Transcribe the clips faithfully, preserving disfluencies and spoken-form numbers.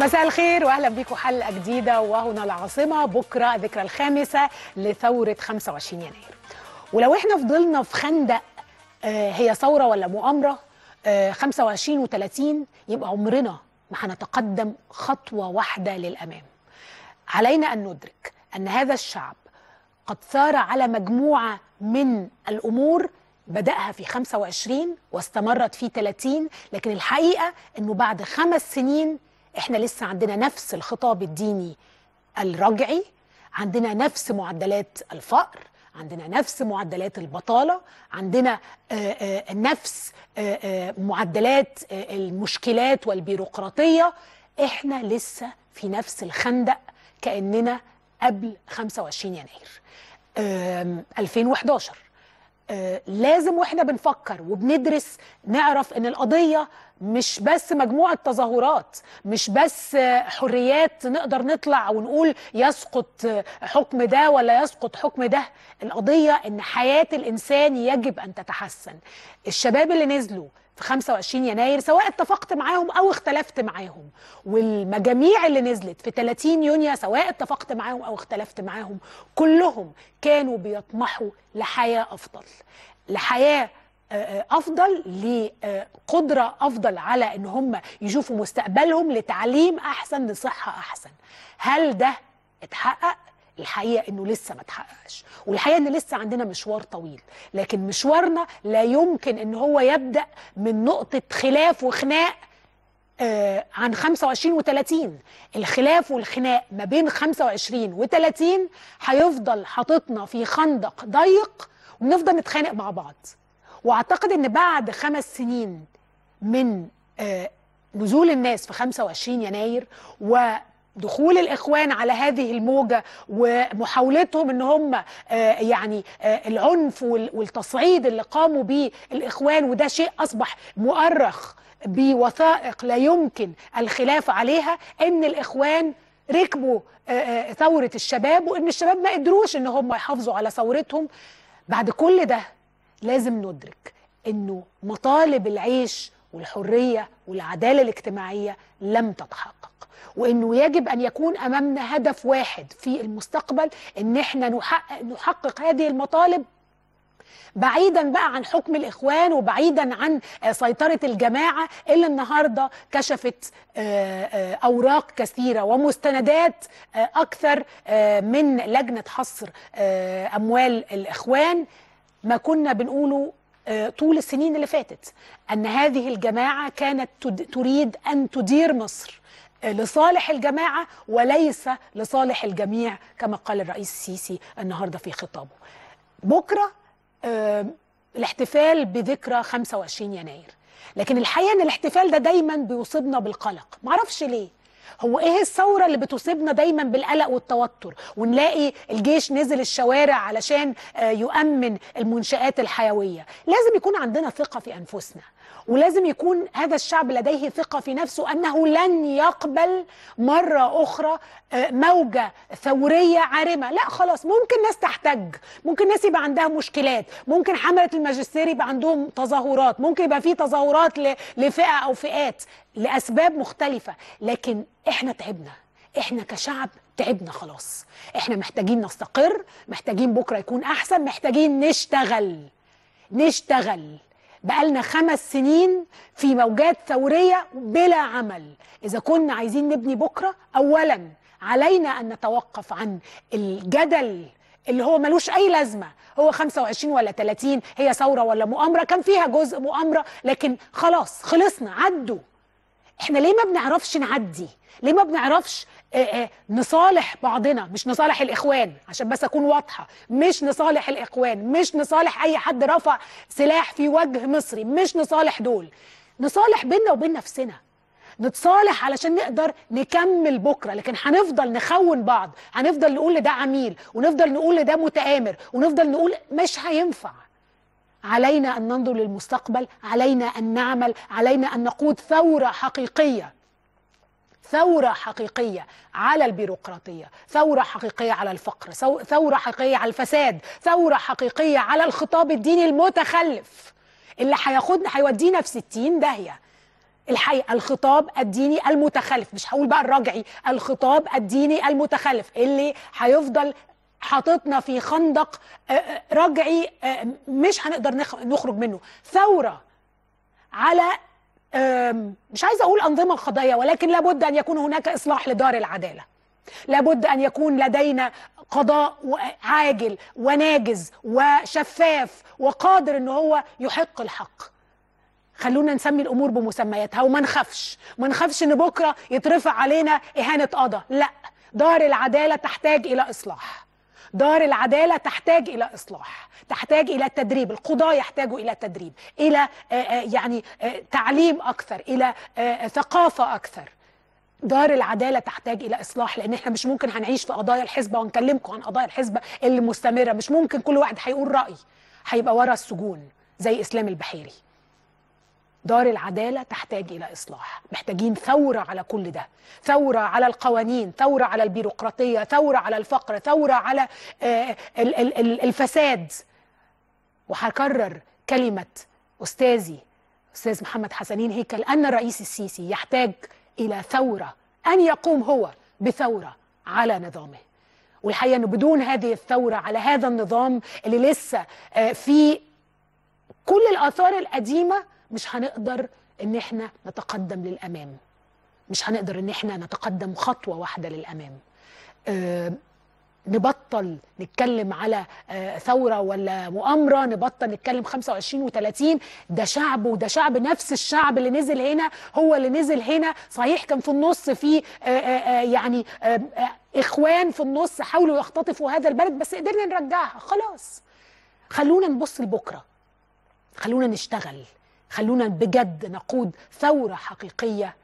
مساء الخير واهلا بيكم حلقه جديده وهنا العاصمه. بكره الذكرى الخامسه لثوره خمسة وعشرين يناير. ولو احنا فضلنا في خندق آه هي ثوره ولا مؤامره آه خمسة وعشرين وثلاثين يبقى عمرنا ما هنتقدم خطوه واحده للامام. علينا ان ندرك ان هذا الشعب قد سار على مجموعه من الامور بدأها في خمسة وعشرين واستمرت في ثلاثين، لكن الحقيقة أنه بعد خمس سنين إحنا لسه عندنا نفس الخطاب الديني الرجعي، عندنا نفس معدلات الفقر، عندنا نفس معدلات البطالة، عندنا آآ آآ نفس آآ معدلات آآ المشكلات والبيروقراطية. إحنا لسه في نفس الخندق كأننا قبل خمسة وعشرين يناير ألفين وحداشر. لازم واحنا بنفكر وبندرس نعرف ان القضية مش بس مجموعة تظاهرات، مش بس حريات نقدر نطلع ونقول يسقط حكم ده ولا يسقط حكم ده. القضية ان حياة الانسان يجب ان تتحسن. الشباب اللي نزلوا في خمسة وعشرين يناير سواء اتفقت معاهم او اختلفت معاهم، والمجاميع اللي نزلت في ثلاثين يونيو سواء اتفقت معاهم او اختلفت معاهم، كلهم كانوا بيطمحوا لحياة افضل، لحياة افضل، لقدرة افضل على ان هم يشوفوا مستقبلهم، لتعليم احسن، لصحة احسن. هل ده اتحقق؟ الحقيقة انه لسه ما اتحققش، والحقيقة ان لسه عندنا مشوار طويل، لكن مشوارنا لا يمكن ان هو يبدأ من نقطة خلاف وخناق آه عن خمسة وعشرين وثلاثين. الخلاف والخناق ما بين خمسة وعشرين وثلاثين هيفضل حاططنا في خندق ضيق ونفضل نتخانق مع بعض. واعتقد ان بعد خمس سنين من آه نزول الناس في خمسة وعشرين يناير و دخول الإخوان على هذه الموجة ومحاولتهم ان هم يعني العنف والتصعيد اللي قاموا به الإخوان، وده شيء أصبح مؤرخ بوثائق لا يمكن الخلاف عليها، ان الإخوان ركبوا ثورة الشباب وان الشباب ما قدروش ان هم يحافظوا على ثورتهم. بعد كل ده لازم ندرك انه مطالب العيش والحرية والعدالة الاجتماعية لم تتحقق، وإنه يجب أن يكون أمامنا هدف واحد في المستقبل، إن إحنا نحقق, نحقق هذه المطالب بعيداً بقى عن حكم الإخوان وبعيداً عن سيطرة الجماعة اللي النهاردة كشفت أوراق كثيرة ومستندات أكثر من لجنة حصر أموال الإخوان. ما كنا بنقوله طول السنين اللي فاتت أن هذه الجماعة كانت تريد أن تدير مصر لصالح الجماعة وليس لصالح الجميع، كما قال الرئيس السيسي النهاردة في خطابه. بكرة الاحتفال بذكرى خمسة وعشرين يناير، لكن الحقيقة أن الاحتفال ده دايما بيصيبنا بالقلق. معرفش ليه، هو ايه الثورة اللي بتصيبنا دايما بالقلق والتوتر، ونلاقي الجيش نزل الشوارع علشان يؤمن المنشآت الحيوية؟ لازم يكون عندنا ثقة في أنفسنا، ولازم يكون هذا الشعب لديه ثقة في نفسه أنه لن يقبل مرة أخرى موجة ثورية عارمة. لا خلاص، ممكن ناس تحتج، ممكن ناس يبقى عندها مشكلات، ممكن حملة الماجستير يبقى عندهم تظاهرات، ممكن يبقى في تظاهرات لفئة أو فئات لأسباب مختلفة، لكن إحنا تعبنا، إحنا كشعب تعبنا خلاص. إحنا محتاجين نستقر، محتاجين بكرة يكون أحسن، محتاجين نشتغل نشتغل بقالنا خمس سنين في موجات ثورية بلا عمل. إذا كنا عايزين نبني بكرة، أولا علينا أن نتوقف عن الجدل اللي هو ملوش أي لازمة. هو خمسة وعشرين ولا ثلاثين، هي ثورة ولا مؤامرة؟ كان فيها جزء مؤامرة، لكن خلاص خلصنا، عدوا. إحنا ليه ما بنعرفش نعدي؟ ليه ما بنعرفش نصالح بعضنا؟ مش نصالح الإخوان، عشان بس أكون واضحة، مش نصالح الإخوان، مش نصالح أي حد رفع سلاح في وجه مصري، مش نصالح دول، نصالح بينا وبين نفسنا، نتصالح علشان نقدر نكمل بكرة. لكن هنفضل نخون بعض، هنفضل نقول لده عميل، ونفضل نقول لده متآمر، ونفضل نقول، مش هينفع. علينا أن ننظر للمستقبل، علينا أن نعمل، علينا أن نقود ثورة حقيقية، ثورة حقيقية على البيروقراطية، ثورة حقيقية على الفقر، ثورة حقيقية على الفساد، ثورة حقيقية على الخطاب الديني المتخلف اللي هياخدنا هيودينا في ستين داهية. الحقيقه الخطاب الديني المتخلف، مش هقول بقى الرجعي، الخطاب الديني المتخلف اللي هيفضل حاططنا في خندق رجعي مش هنقدر نخرج منه. ثوره على مش عايزه اقول انظمه قضائيه، ولكن لابد ان يكون هناك اصلاح لدار العداله، لابد ان يكون لدينا قضاء عاجل وناجز وشفاف وقادر ان هو يحق الحق. خلونا نسمي الامور بمسمياتها وما نخافش، ما نخافش ان بكره يترفع علينا اهانه قضاء، لا، دار العداله تحتاج الى اصلاح. دار العدالة تحتاج إلى إصلاح، تحتاج إلى التدريب، القضاة يحتاجوا إلى التدريب، إلى يعني تعليم أكثر، إلى ثقافة أكثر. دار العدالة تحتاج إلى إصلاح، لأن إحنا مش ممكن هنعيش في قضايا الحزبة، ونكلمكم عن قضايا الحزبة اللي مستمرة، مش ممكن كل واحد هيقول رأي هيبقى ورا السجون زي إسلام البحيري. دار العدالة تحتاج إلى إصلاح، محتاجين ثورة على كل ده، ثورة على القوانين، ثورة على البيروقراطية، ثورة على الفقر، ثورة على الفساد. وهكرر كلمة أستاذي أستاذ محمد حسنين هيكل، أن الرئيس السيسي يحتاج إلى ثورة، أن يقوم هو بثورة على نظامه. والحقيقة أنه بدون هذه الثورة على هذا النظام اللي لسه في كل الآثار القديمة مش هنقدر ان احنا نتقدم للامام، مش هنقدر ان احنا نتقدم خطوه واحده للامام. أه نبطل نتكلم على أه ثوره ولا مؤامره، نبطل نتكلم خمسة وعشرين وثلاثين، ده شعب وده شعب، نفس الشعب اللي نزل هنا هو اللي نزل هنا. صحيح كان في النص في أه أه يعني أه اخوان في النص حاولوا يختطفوا هذا البلد، بس قدرنا نرجعها خلاص. خلونا نبص لبكره، خلونا نشتغل، خلونا بجد نقود ثورة حقيقية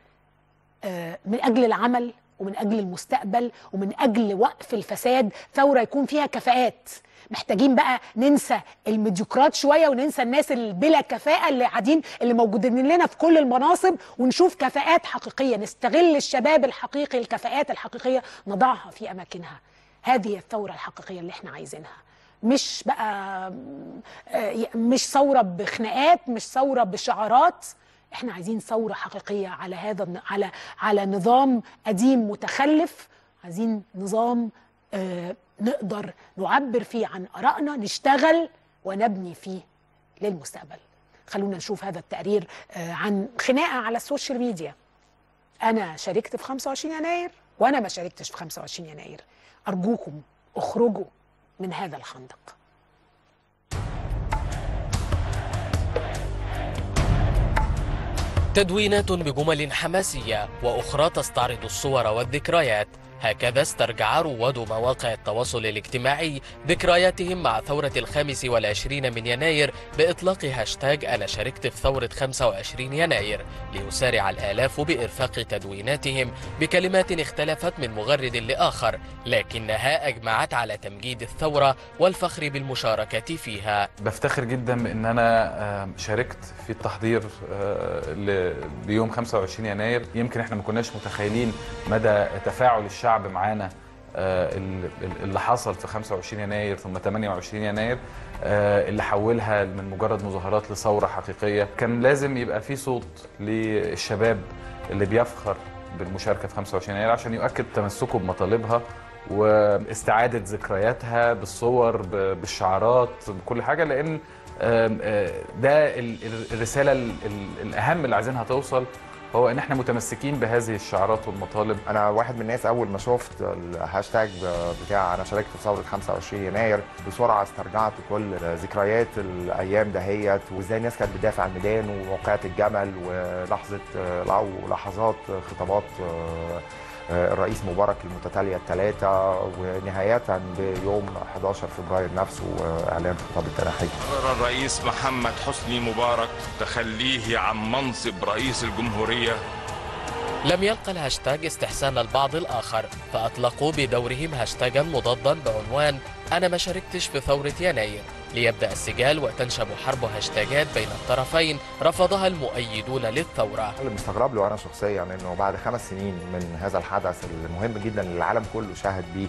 من أجل العمل ومن أجل المستقبل ومن أجل وقف الفساد، ثورة يكون فيها كفاءات. محتاجين بقى ننسى الميديوقراط شوية وننسى الناس اللي بلا كفاءة اللي قاعدين اللي موجودين لنا في كل المناصب، ونشوف كفاءات حقيقية، نستغل الشباب الحقيقي، الكفاءات الحقيقية نضعها في أماكنها. هذه الثورة الحقيقية اللي احنا عايزينها، مش بقى مش ثورة بخناقات، مش ثورة بشعارات، احنا عايزين ثورة حقيقية على هذا على على نظام قديم متخلف. عايزين نظام اه نقدر نعبر فيه عن آرائنا، نشتغل ونبني فيه للمستقبل. خلونا نشوف هذا التقرير اه عن خناقة على السوشيال ميديا. انا شاركت في خمسة وعشرين يناير وانا ما شاركتش في خمسة وعشرين يناير، ارجوكم اخرجوا من هذا الخندق. تدوينات بجمل حماسية وأخرى تستعرض الصور والذكريات، هكذا استرجع رواد مواقع التواصل الاجتماعي ذكرياتهم مع ثورة الخامس والعشرين من يناير بإطلاق هاشتاج أنا شاركت في ثورة خمسة وعشرين يناير، ليسارع الآلاف بإرفاق تدويناتهم بكلمات اختلفت من مغرد لآخر، لكنها أجمعت على تمجيد الثورة والفخر بالمشاركة فيها. بفتخر جدا بأن أنا شاركت في التحضير ليوم خمسة وعشرين يناير، يمكن احنا ما كناش متخيلين مدى تفاعل الشعب الشعب معانا اللي حصل في خمسة وعشرين يناير ثم ثمانية وعشرين يناير، اللي حولها من مجرد مظاهرات لثورة حقيقية. كان لازم يبقى في صوت للشباب اللي بيفخر بالمشاركة في خمسة وعشرين يناير عشان يؤكد تمسكه بمطالبها واستعادة ذكرياتها بالصور بالشعارات بكل حاجة، لأن ده الرسالة الأهم اللي عايزينها توصل، هو ان احنا متمسكين بهذه الشعارات والمطالب. انا واحد من الناس اول ما شفت الهاشتاج بتاع انا شاركت في ثوره خمسة وعشرين يناير بسرعه استرجعت كل ذكريات الايام دهيت، وازاي الناس كانت بتدافع عن الميدان وواقعه الجمل ولحظه لحظات خطابات الرئيس مبارك المتتاليه الثلاثه، ونهايه بيوم حداشر فبراير نفسه اعلان خطاب التنحي. قرر الرئيس محمد حسني مبارك تخليه عن منصب رئيس الجمهوريه. لم يلقى الهاشتاج استحسان البعض الاخر، فاطلقوا بدورهم هاشتاجا مضادا بعنوان انا ما شاركتش في ثوره يناير، ليبدأ السجال وتنشب حرب هاشتاجات بين الطرفين رفضها المؤيدون للثورة. اللي مستغرب له أنا شخصيا يعني أنه بعد خمس سنين من هذا الحدث المهم جدا للعالم كله شاهد بيه،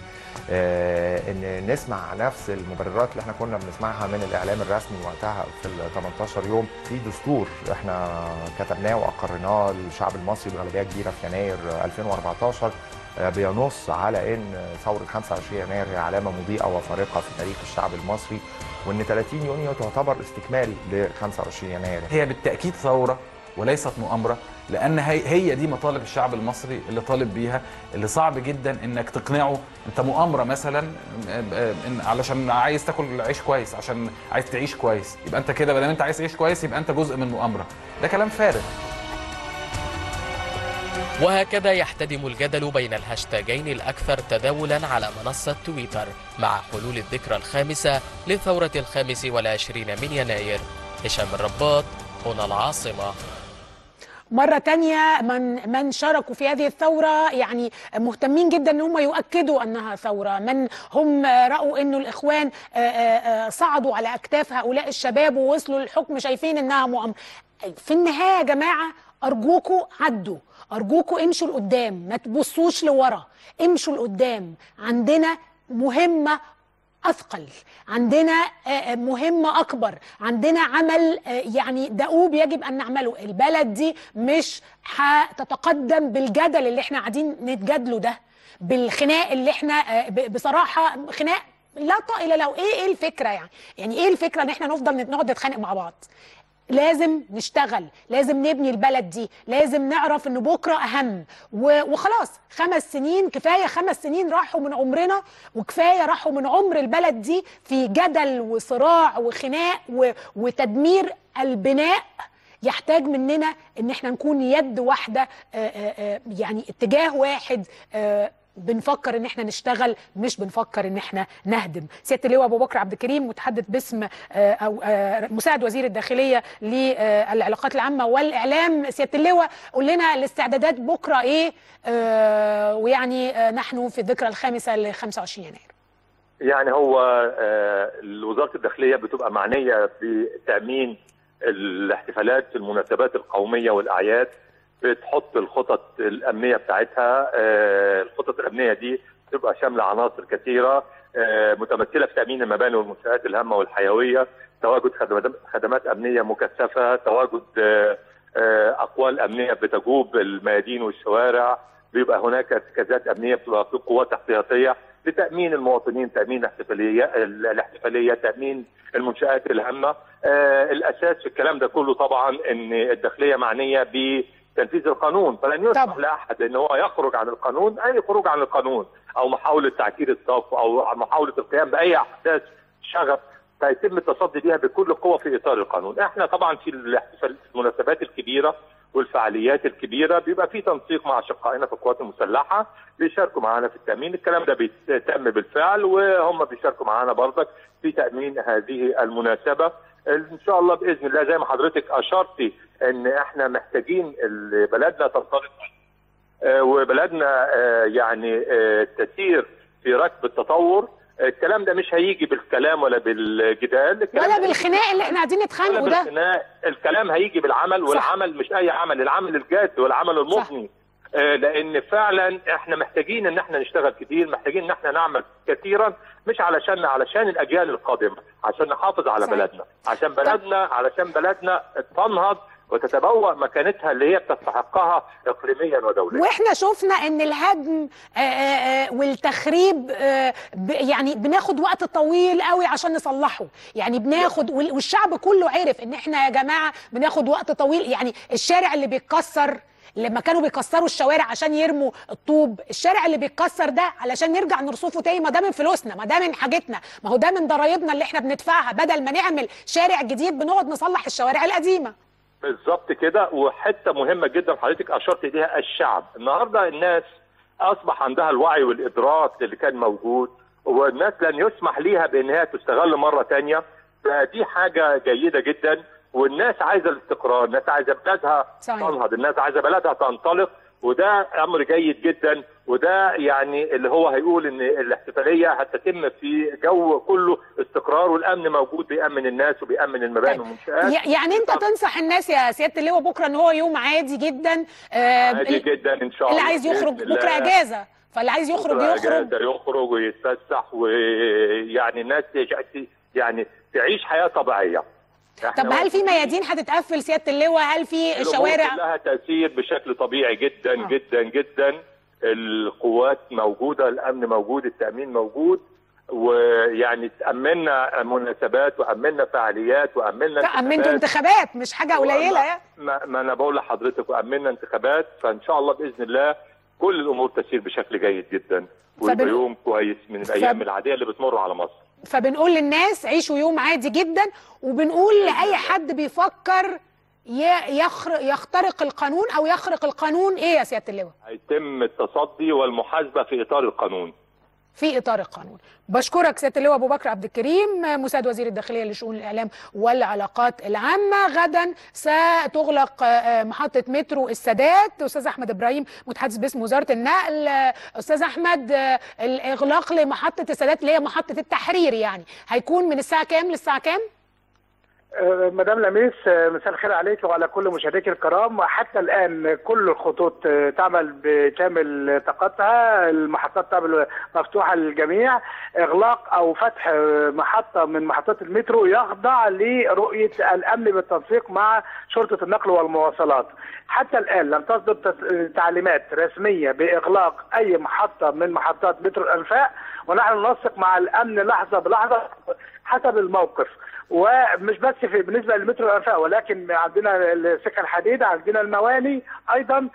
أن نسمع نفس المبررات اللي احنا كنا بنسمعها من الإعلام الرسمي وقتها في ثمانية عشر يوم. في دستور احنا كتبناه وأقرناه للشعب المصري بغالبية كبيرة في يناير ألفين وأربعتاشر بينص على أن ثورة خمسة وعشرين يناير هي علامة مضيئة وفارقة في تاريخ الشعب المصري، وأن تلاتين يونيو تعتبر استكمال ل خمسة وعشرين يناير. هي بالتأكيد ثورة وليست مؤامرة، لأن هي, هي دي مطالب الشعب المصري اللي طالب بيها، اللي صعب جدا إنك تقنعه أنت مؤامرة مثلا علشان عايز تاكل عيش كويس، عشان عايز تعيش كويس، يبقى أنت كده بدل أنت عايز تعيش كويس يبقى أنت جزء من مؤامرة. ده كلام فارغ. وهكذا يحتدم الجدل بين الهاشتاجين الأكثر تداولا على منصة تويتر مع حلول الذكرى الخامسة لثورة الخامس والعشرين من يناير. هشام الرباط، هنا العاصمة. مرة تانية من من شاركوا في هذه الثورة يعني مهتمين جدا ان هم يؤكدوا انها ثورة، من هم رأوا انه الاخوان صعدوا على اكتاف هؤلاء الشباب ووصلوا للحكم شايفين انها مؤامرة. في النهاية يا جماعة ارجوكوا عدوا، أرجوكوا امشوا لقدام، ما تبصوش لورا، امشوا لقدام. عندنا مهمة أثقل، عندنا مهمة أكبر، عندنا عمل يعني دؤوب يجب أن نعمله. البلد دي مش هتتقدم بالجدل اللي احنا قاعدين نتجادله ده، بالخناق اللي احنا بصراحة خناق لا طائل له. ايه ايه الفكرة يعني؟ يعني ايه الفكرة ان احنا نفضل نقعد نتخانق مع بعض؟ لازم نشتغل، لازم نبني البلد دي، لازم نعرف ان بكره اهم، وخلاص خمس سنين كفايه، خمس سنين راحوا من عمرنا وكفايه راحوا من عمر البلد دي في جدل وصراع وخناق وتدمير. البناء يحتاج مننا ان احنا نكون يد واحده، يعني اتجاه واحد، بنفكر ان احنا نشتغل مش بنفكر ان احنا نهدم. سياده اللواء ابو بكر عبد الكريم متحدث باسم او مساعد وزير الداخليه للعلاقات العامه والاعلام، سياده اللواء قول لنا الاستعدادات بكره ايه، ويعني نحن في الذكرى الخامسه ل خمسة وعشرين يناير. يعني هو وزاره الداخليه بتبقى معنيه بتامين الاحتفالات في المناسبات القوميه والاعياد، بتحط الخطط الامنيه بتاعتها. الخطط الامنيه دي بتبقى شامله عناصر كثيره متمثله في تامين المباني والمنشآت الهامه والحيويه، تواجد خدمات امنيه مكثفه، تواجد اقوال امنيه بتجوب الميادين والشوارع، بيبقى هناك ارتكازات امنيه، بتبقى في قوات احتياطيه لتامين المواطنين، تامين الاحتفاليه الاحتفاليه تامين المنشآت الهامه. الاساس في الكلام ده كله طبعا ان الداخليه معنيه ب تنفيذ القانون، فلن يسمح لاحد ان هو يخرج عن القانون، اي خروج عن القانون او محاوله تعكير الصف او محاوله القيام باي احداث شغب هيتم التصدي ليها بكل قوه في اطار القانون. احنا طبعا في المناسبات الكبيره والفعاليات الكبيره بيبقى في تنسيق مع شقائنا في القوات المسلحه، بيشاركوا معانا في التامين، الكلام ده بيتم بالفعل، وهم بيشاركوا معانا برضك في تامين هذه المناسبه ان شاء الله باذن الله. زي ما حضرتك اشرتي ان احنا محتاجين بلدنا تنطلق وبلدنا يعني تسير في ركب التطور. الكلام ده مش هيجي بالكلام ولا بالجدال ولا بالخناق اللي احنا قاعدين نتخانقه ده، بالخناق. الكلام هيجي بالعمل، والعمل صح. مش اي عمل، العمل الجاد والعمل المضني، لان فعلا احنا محتاجين ان احنا نشتغل كتير، محتاجين ان احنا نعمل كثيرا، مش علشان علشان الاجيال القادمه، عشان نحافظ على صحيح. بلدنا، عشان بلدنا علشان بلدنا تنهض وتتبوأ مكانتها اللي هي بتستحقها اقليميا ودوليا. واحنا شفنا ان الهدم آآ آآ والتخريب آآ يعني بناخد وقت طويل قوي عشان نصلحه، يعني بناخد والشعب كله عرف ان احنا يا جماعه بناخد وقت طويل. يعني الشارع اللي بيتكسر لما كانوا بيكسروا الشوارع عشان يرموا الطوب، الشارع اللي بيتكسر ده علشان نرجع نرصفه تاني، ما ده من فلوسنا، ما ده من حاجتنا، ما هو ده من ضرايبنا اللي احنا بندفعها. بدل ما نعمل شارع جديد بنقعد نصلح الشوارع القديمه. بالظبط كده. وحته مهمه جدا حضرتك اشرت اليها، الشعب النهارده الناس اصبح عندها الوعي والادراك اللي كان موجود، والناس لن يسمح ليها بانها تستغل مره ثانيه، فدي حاجه جيده جدا. والناس عايزه الاستقرار، الناس عايزه بلادها تنهض، الناس عايزه بلادها تنطلق، وده امر جيد جدا، وده يعني اللي هو هيقول ان الاحتفاليه هتتم في جو كله استقرار والامن موجود، بيامن الناس وبيامن المباني والمنشآت. يعني انت تنصح الناس يا سياده اللواء بكره ان هو يوم عادي جدا؟ عادي جدا ان شاء الله. اللي عايز يخرج بكره اجازه، فاللي عايز يخرج يخرج يخرج ويتفسح، ويعني الناس يعني تعيش حياه طبيعيه. طب هل في ميادين هتتقفل سياده اللواء؟ هل في شوارع لها تاثير بشكل طبيعي جدا آه. جدا جدا. القوات موجوده، الامن موجود، التامين موجود، ويعني امننا مناسبات وامننا فعاليات وامننا امنتوا انتخابات مش حاجه قليله. ما, ما انا بقول لحضرتك وامننا انتخابات، فان شاء الله باذن الله كل الامور تسير بشكل جيد جدا، ويبقى يوم كويس من الايام العاديه اللي بتمر على مصر. فبنقول للناس عيشوا يوم عادي جدا، وبنقول لأي حد بيفكر يخترق القانون أو يخرق القانون إيه يا سيادة اللواء؟ هيتم التصدي والمحاسبة في إطار القانون. في إطار القانون. بشكرك سيادة اللواء أبو بكر عبد الكريم، مساعد وزير الداخلية لشؤون الإعلام والعلاقات العامة. غدا ستغلق محطة مترو السادات. أستاذ أحمد إبراهيم متحدث باسم وزارة النقل. أستاذ أحمد، الإغلاق لمحطة السادات اللي هي محطة التحرير يعني هيكون من الساعة كام للساعة كام؟ مدام لميس، مساء الخير عليك وعلى كل مشاهديك الكرام. وحتى الان كل الخطوط تعمل بكامل طاقتها، المحطات تعمل مفتوحه للجميع. اغلاق او فتح محطه من محطات المترو يخضع لرؤيه الامن بالتنسيق مع شرطه النقل والمواصلات. حتى الان لم تصدر تعليمات رسميه باغلاق اي محطه من محطات مترو الانفاق، ونحن ننسق مع الامن لحظه بلحظه حسب الموقف. ومش بس في بالنسبه للمترو الانفاق، ولكن عندنا السكه الحديد، عندنا المواني ايضا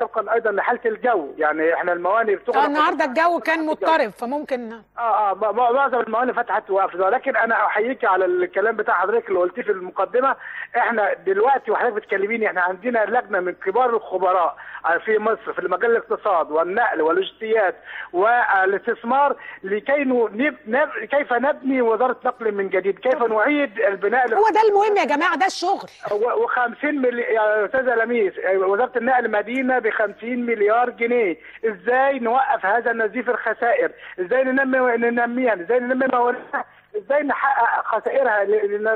طبقا ايضا لحاله الجو. يعني احنا المواني بتغلق. النهارده الجو كان مضطرب فممكن اه اه معظم المواني فتحت وقفت. ولكن انا احييك على الكلام بتاع حضرتك اللي قلتيه في المقدمه. احنا دلوقتي وحضرتك بتكلميني احنا عندنا لجنه من كبار الخبراء في مصر في مجال الاقتصاد والنقل واللوجستيات والاستثمار لكي نب... نب... كيف نبني وزاره نقل من جديد، كيف نعيد البناء. هو ده المهم يا جماعه، ده الشغل. و50 مليون يا استاذه لميس، وزاره النقل مدينه ب خمسين مليار جنيه. ازاي نوقف هذا النزيف الخسائر؟ ازاي ننمي ننميها؟ ازاي ننمي مواردها؟ ازاي نحقق خسائرها،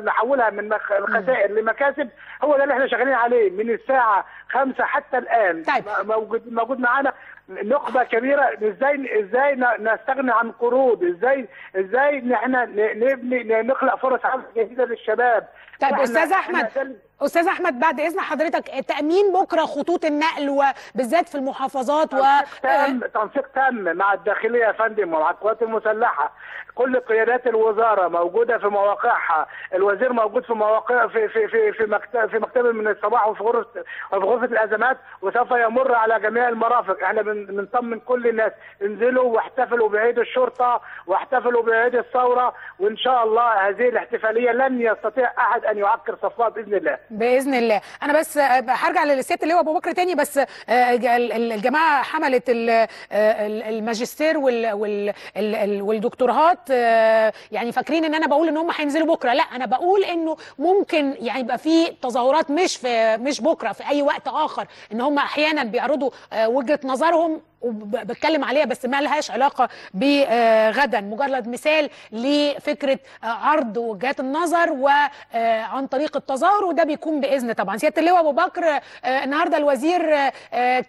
نحولها من الخسائر لمكاسب؟ هو ده اللي احنا شغالين عليه من الساعه خمسة حتى الان. طيب. موجود موجود معانا نخبه كبيره. ازاي ازاي نستغني عن قروض؟ ازاي ازاي احنا نبني نخلق فرص عمل جديده للشباب؟ طيب استاذ احمد، استاذ احمد بعد اذن حضرتك، تامين بكره خطوط النقل وبالذات في المحافظات و تم تنسيق تام مع الداخليه يا فندم ومع القوات المسلحه. كل قيادات الوزاره موجوده في مواقعها، الوزير موجود في مواقع في في في في مكتب في مكتبه من الصباح وفي غرفه وفي غرفه الازمات، وسوف يمر على جميع المرافق. احنا بنطمن كل الناس انزلوا واحتفلوا بعيد الشرطه واحتفلوا بعيد الثوره، وان شاء الله هذه الاحتفاليه لن يستطيع احد ان يعكر صفها باذن الله. باذن الله. انا بس هرجع للسياده اللواء ابو بكر تاني، بس الجماعه حملت الماجستير والدكتورهات يعني فاكرين ان انا بقول ان هم هينزلوا بكره، لا انا بقول انه ممكن يعني يبقى في تظاهرات مش في مش بكره، في اي وقت اخر، ان هم احيانا بيعرضوا وجهه نظرهم وبتكلم عليها بس ما لهاش علاقه بغدا، مجرد مثال لفكره عرض وجهات النظر وعن طريق التظاهر، وده بيكون باذن طبعا. سياده اللواء ابو بكر، النهارده الوزير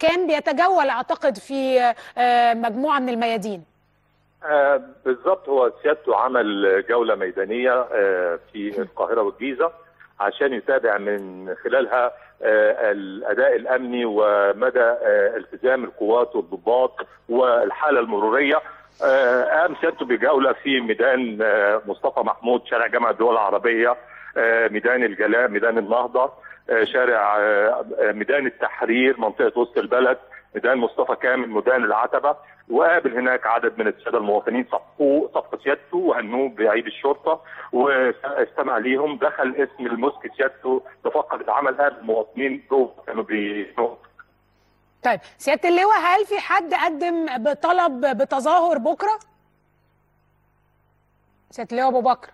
كان بيتجول اعتقد في مجموعه من الميادين. آه بالظبط، هو سيادته عمل جوله ميدانيه آه في القاهره والجيزه عشان يتابع من خلالها آه الاداء الامني ومدى آه التزام القوات والضباط والحاله المروريه. آه قام سيادته بجوله في ميدان آه مصطفى محمود، شارع جامعه الدول العربيه، آه ميدان الجلاء، ميدان النهضه، آه شارع آه ميدان التحرير، منطقه وسط البلد، ميدان مصطفى كامل، ميدان العتبه، وقابل هناك عدد من الساده المواطنين صفقوا صفقوا سيادته وهنوه بعيد الشرطه واستمع ليهم. دخل اسم المسك سيادته تفقد العمل قبل المواطنين كانوا بينقلوا. طيب سياده اللواء، هل في حد قدم بطلب بتظاهر بكره؟ سياده اللواء ابو بكر،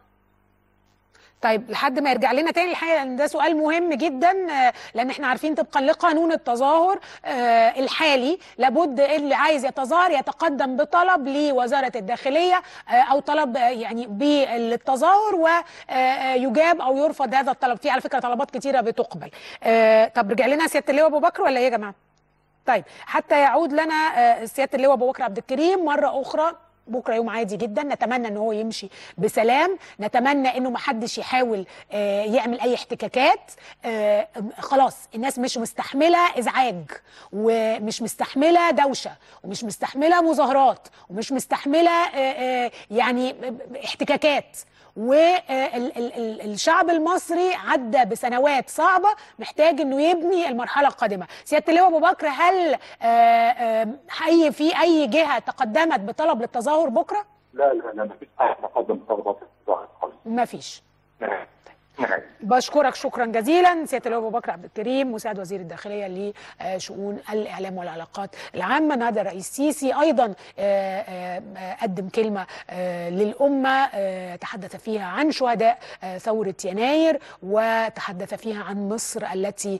طيب لحد ما يرجع لنا تاني الحقيقه، لان ده سؤال مهم جدا، لان احنا عارفين طبقا لقانون التظاهر الحالي لابد اللي عايز يتظاهر يتقدم بطلب لوزاره الداخليه او طلب يعني بالتظاهر ويجاب او يرفض هذا الطلب. في على فكره طلبات كتيره بتقبل. طب رجع لنا سياده اللواء ابو بكر ولا ايه يا جماعه؟ طيب حتى يعود لنا سياده اللواء ابو بكر عبد الكريم مره اخرى. بكره يوم عادي جدا، نتمنى ان هو يمشي بسلام، نتمنى انه ما حدش يحاول يعمل اي احتكاكات. خلاص الناس مش مستحمله ازعاج، ومش مستحمله دوشه، ومش مستحمله مظاهرات، ومش مستحمله يعني احتكاكات. والشعب المصري عدى بسنوات صعبه، محتاج انه يبني المرحله القادمه. سياده اللواء ابو بكر، هل اي في اي جهه تقدمت بطلب للتظاهر بكره؟ لا لا لا، مفيش حد تقدم بطلب للتظاهر خالص، مفيش. نعم نعم. بشكرك شكرا جزيلا سياده اللواء ابو بكر عبد الكريم، مساعد وزير الداخليه لشؤون الاعلام والعلاقات العامه. النهارده الرئيس السيسي ايضا قدم كلمه للامه تحدث فيها عن شهداء ثوره يناير، وتحدث فيها عن مصر التي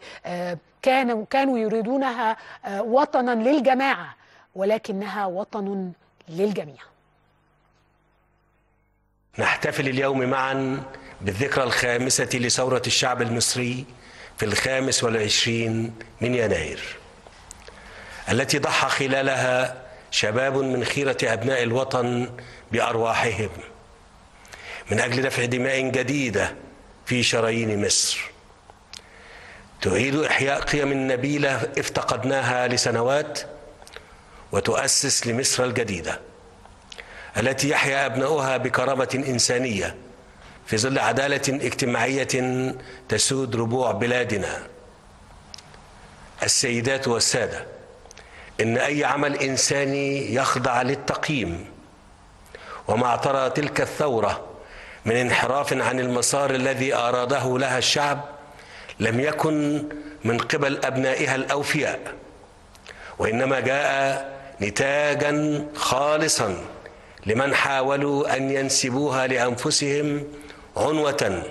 كانوا كانوا يريدونها وطنا للجماعه ولكنها وطن للجميع. نحتفل اليوم معا بالذكرى الخامسة لثورة الشعب المصري في الخامس والعشرين من يناير، التي ضحى خلالها شباب من خيرة أبناء الوطن بأرواحهم من أجل دفع دماء جديدة في شرايين مصر، تعيد إحياء قيم نبيلة افتقدناها لسنوات، وتؤسس لمصر الجديدة التي يحيا أبناؤها بكرامة إنسانية في ظل عدالة اجتماعية تسود ربوع بلادنا. السيدات والسادة، إن أي عمل إنساني يخضع للتقييم، وما اعترى تلك الثورة من انحراف عن المسار الذي أراده لها الشعب لم يكن من قبل أبنائها الأوفياء، وإنما جاء نتاجا خالصا لمن حاولوا أن ينسبوها لأنفسهم عنوة،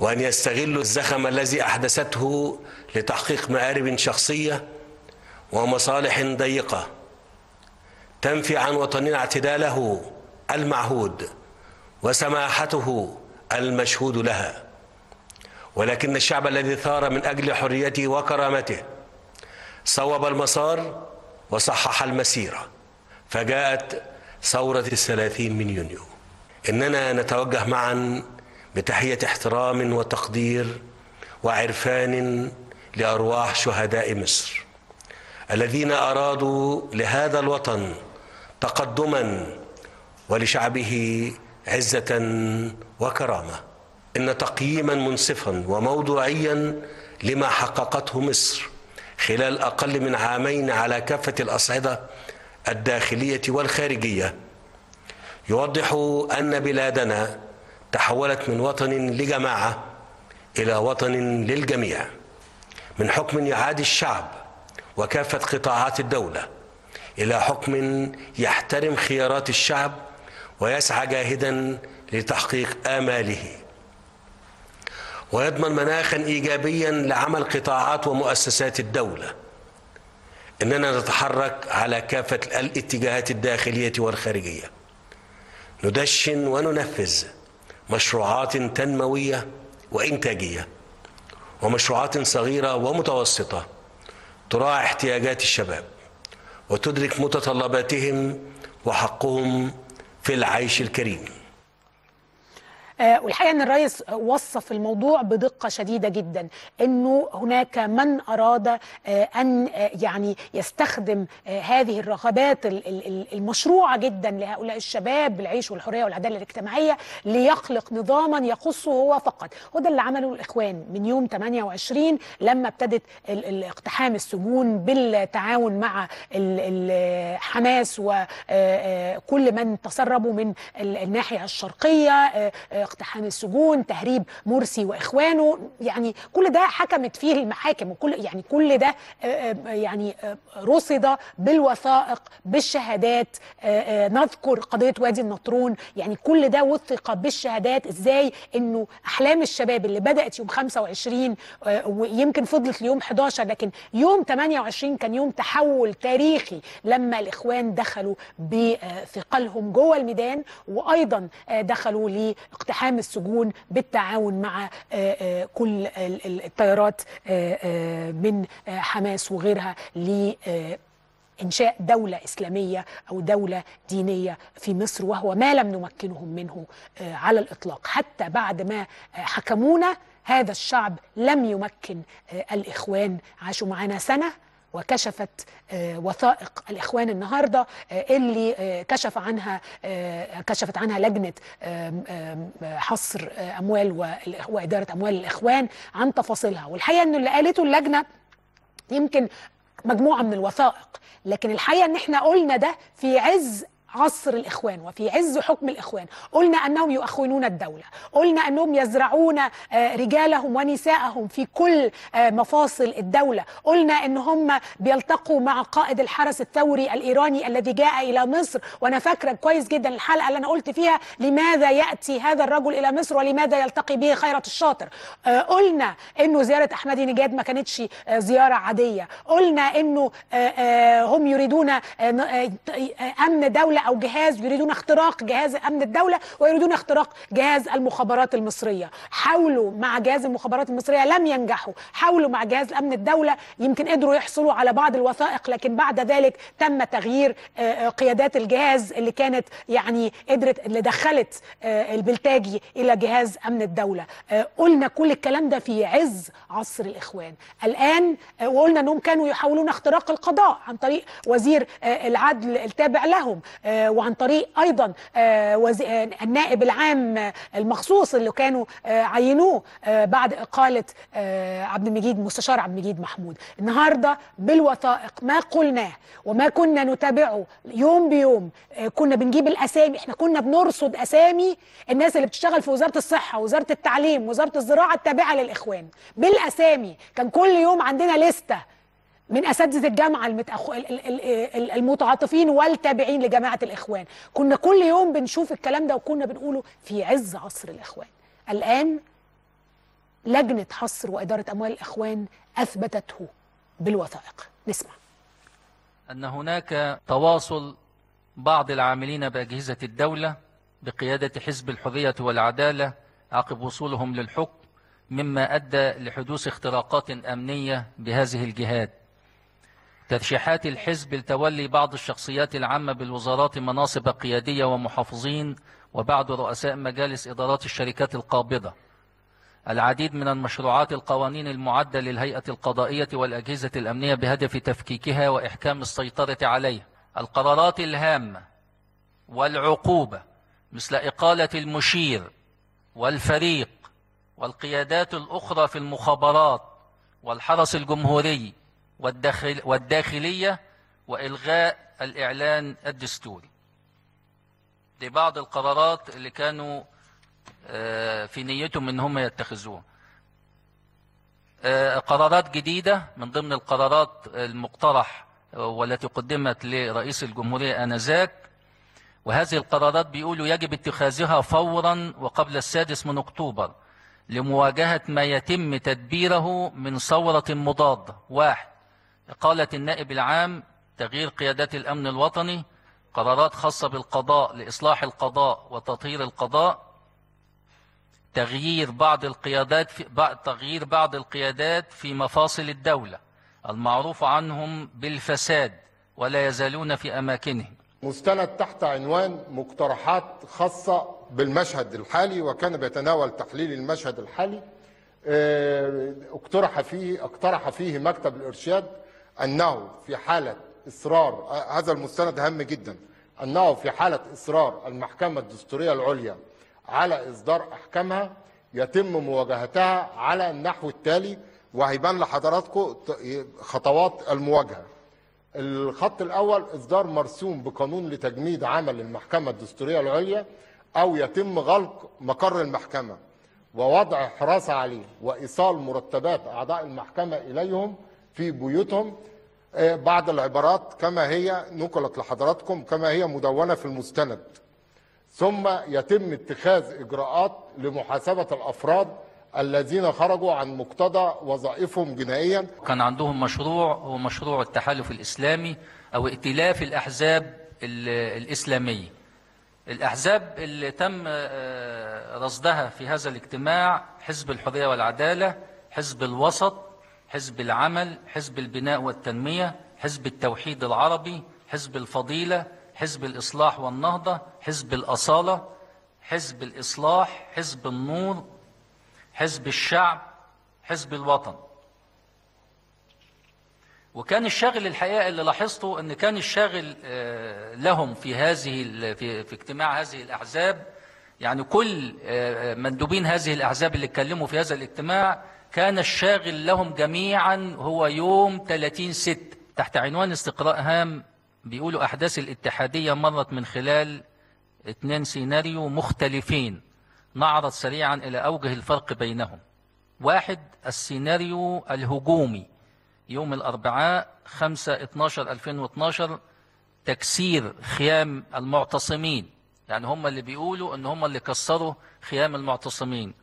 وأن يستغلوا الزخم الذي أحدثته لتحقيق مآرب شخصية ومصالح ضيقة تنفي عن وطننا اعتداله المعهود وسماحته المشهود لها. ولكن الشعب الذي ثار من أجل حريته وكرامته صوب المسار وصحح المسيرة، فجاءت ثورة الثلاثين من يونيو. إننا نتوجه معا بتحية احترام وتقدير وعرفان لأرواح شهداء مصر الذين أرادوا لهذا الوطن تقدما ولشعبه عزة وكرامة. إن تقييما منصفا وموضوعيا لما حققته مصر خلال أقل من عامين على كافة الأصعدة الداخلية والخارجية يوضح أن بلادنا تحولت من وطن لجماعة إلى وطن للجميع، من حكم يعادي الشعب وكافة قطاعات الدولة إلى حكم يحترم خيارات الشعب ويسعى جاهدا لتحقيق آماله، ويضمن مناخا إيجابيا لعمل قطاعات ومؤسسات الدولة. إننا نتحرك على كافة الاتجاهات الداخلية والخارجية، ندشن وننفذ مشروعات تنموية وإنتاجية، ومشروعات صغيرة ومتوسطة تراعي احتياجات الشباب وتدرك متطلباتهم وحقهم في العيش الكريم. والحقيقة أن الرئيس وصف الموضوع بدقة شديدة جدا، أنه هناك من أراد أن يعني يستخدم هذه الرغبات المشروعة جدا لهؤلاء الشباب بالعيش والحرية والعدالة الاجتماعية ليخلق نظاما يخصه هو فقط. وده اللي عمله الإخوان من يوم ثمانية وعشرين لما ابتدت اقتحام السجون بالتعاون مع حماس وكل من تسربوا من الناحية الشرقية، اقتحام السجون، تهريب مرسي واخوانه، يعني كل ده حكمت فيه المحاكم، وكل يعني كل ده يعني رصد بالوثائق بالشهادات. نذكر قضية وادي النطرون، يعني كل ده وثق بالشهادات ازاي انه احلام الشباب اللي بدأت يوم خمسة وعشرين ويمكن فضلت ليوم حداشر، لكن يوم ثمانية وعشرين كان يوم تحول تاريخي لما الاخوان دخلوا بثقلهم جوه الميدان، وايضا دخلوا لاقتحام السجون بالتعاون مع كل التيارات من حماس وغيرها ل إنشاء دولة إسلامية أو دولة دينية في مصر، وهو ما لم نمكنهم منه على الإطلاق. حتى بعد ما حكمونا هذا الشعب لم يمكن الإخوان، عاشوا معنا سنة وكشفت وثائق الإخوان النهاردة اللي كشف عنها كشفت عنها لجنة حصر أموال وإدارة أموال الإخوان عن تفاصيلها، والحقيقة إنه اللي قالته اللجنة يمكن مجموعة من الوثائق، لكن الحقيقة إن إحنا قلنا ده في عز عصر الإخوان وفي عز حكم الإخوان، قلنا أنهم يؤخنون الدولة، قلنا أنهم يزرعون رجالهم ونساءهم في كل مفاصل الدولة، قلنا أن هم بيلتقوا مع قائد الحرس الثوري الإيراني الذي جاء إلى مصر. وأنا فاكرة كويس جدا الحلقة اللي أنا قلت فيها لماذا يأتي هذا الرجل إلى مصر ولماذا يلتقي به خيرت الشاطر. قلنا أنه زيارة أحمدي نجاد ما كانتش زيارة عادية، قلنا أنه هم يريدون أمن دولة أو جهاز، يريدون اختراق جهاز أمن الدولة ويريدون اختراق جهاز المخابرات المصرية. حاولوا مع جهاز المخابرات المصرية لم ينجحوا، حاولوا مع جهاز أمن الدولة يمكن قدروا يحصلوا على بعض الوثائق، لكن بعد ذلك تم تغيير قيادات الجهاز اللي كانت يعني قدرت اللي دخلت البلتاجي إلى جهاز أمن الدولة. قلنا كل الكلام ده في عز عصر الإخوان. الآن وقلنا أنهم كانوا يحاولون اختراق القضاء عن طريق وزير العدل التابع لهم، وعن طريق أيضا النائب العام المخصوص اللي كانوا عينوه بعد إقالة عبد المجيد مستشار عبد المجيد محمود. النهاردة بالوثائق ما قلناه وما كنا نتابعه يوم بيوم، كنا بنجيب الأسامي، احنا كنا بنرصد أسامي الناس اللي بتشتغل في وزارة الصحة، وزارة التعليم، وزارة الزراعة التابعة للإخوان بالأسامي. كان كل يوم عندنا لستة من أساتذة الجامعة المتأخ... المتعاطفين والتابعين لجماعة الإخوان. كنا كل يوم بنشوف الكلام ده وكنا بنقوله في عز عصر الإخوان. الآن لجنة حصر وإدارة أموال الإخوان أثبتته بالوثائق. نسمع. أن هناك تواصل بعض العاملين بأجهزة الدولة بقيادة حزب الحرية والعدالة عقب وصولهم للحكم، مما أدى لحدوث اختراقات أمنية بهذه الجهات، ترشيحات الحزب لتولي بعض الشخصيات العامة بالوزارات مناصب قيادية ومحافظين، وبعض رؤساء مجالس إدارات الشركات القابضة، العديد من المشروعات القوانين المعدة للهيئة القضائية والأجهزة الأمنية بهدف تفكيكها وإحكام السيطرة عليها، القرارات الهامة والعقوبة مثل إقالة المشير والفريق والقيادات الأخرى في المخابرات والحرس الجمهوري والداخل والداخلية، وإلغاء الإعلان الدستوري. دي بعض القرارات اللي كانوا في نيتهم إن هم يتخذوها. قرارات جديدة من ضمن القرارات المقترح والتي قدمت لرئيس الجمهورية آنذاك، وهذه القرارات بيقولوا يجب اتخاذها فورا وقبل السادس من أكتوبر لمواجهة ما يتم تدبيره من ثورة مضادة. واحد، إقالة النائب العام، تغيير قيادات الأمن الوطني، قرارات خاصة بالقضاء لإصلاح القضاء وتطهير القضاء، تغيير بعض القيادات في بعض تغيير بعض القيادات في مفاصل الدولة المعروف عنهم بالفساد ولا يزالون في أماكنهم. مستند تحت عنوان مقترحات خاصة بالمشهد الحالي، وكان بيتناول تحليل المشهد الحالي. اقترح فيه اقترح فيه مكتب الإرشاد أنه في حالة إصرار، هذا المستند هام جدا، أنه في حالة إصرار المحكمة الدستورية العليا على إصدار أحكامها يتم مواجهتها على النحو التالي، وهيبان لحضراتكم خطوات المواجهة. الخط الأول، إصدار مرسوم بقانون لتجميد عمل المحكمة الدستورية العليا أو يتم غلق مقر المحكمة ووضع حراسة عليه وإيصال مرتبات أعضاء المحكمة إليهم في بيوتهم. بعض العبارات كما هي نقلت لحضراتكم كما هي مدونة في المستند. ثم يتم اتخاذ إجراءات لمحاسبة الأفراد الذين خرجوا عن مقتضى وظائفهم جنائيا. كان عندهم مشروع هو مشروع التحالف الإسلامي أو ائتلاف الأحزاب الإسلامية. الأحزاب اللي تم رصدها في هذا الاجتماع حزب الحرية والعدالة، حزب الوسط، حزب العمل، حزب البناء والتنمية، حزب التوحيد العربي، حزب الفضيلة، حزب الإصلاح والنهضة، حزب الأصالة، حزب الإصلاح، حزب النور، حزب الشعب، حزب الوطن. وكان الشاغل الحقيقة اللي لاحظته أن كان الشاغل لهم في هذه في اجتماع هذه الأحزاب، يعني كل مندوبين هذه الأحزاب اللي اتكلموا في هذا الاجتماع كان الشاغل لهم جميعا هو يوم ثلاثين ستة تحت عنوان استقراء هام. بيقولوا أحداث الاتحادية مرت من خلال اثنين سيناريو مختلفين نعرض سريعا إلى أوجه الفرق بينهم. واحد، السيناريو الهجومي يوم الأربعاء خمسة اثناشر ألفين واثناشر، تكسير خيام المعتصمين، يعني هم اللي بيقولوا أن هم اللي كسروا خيام المعتصمين.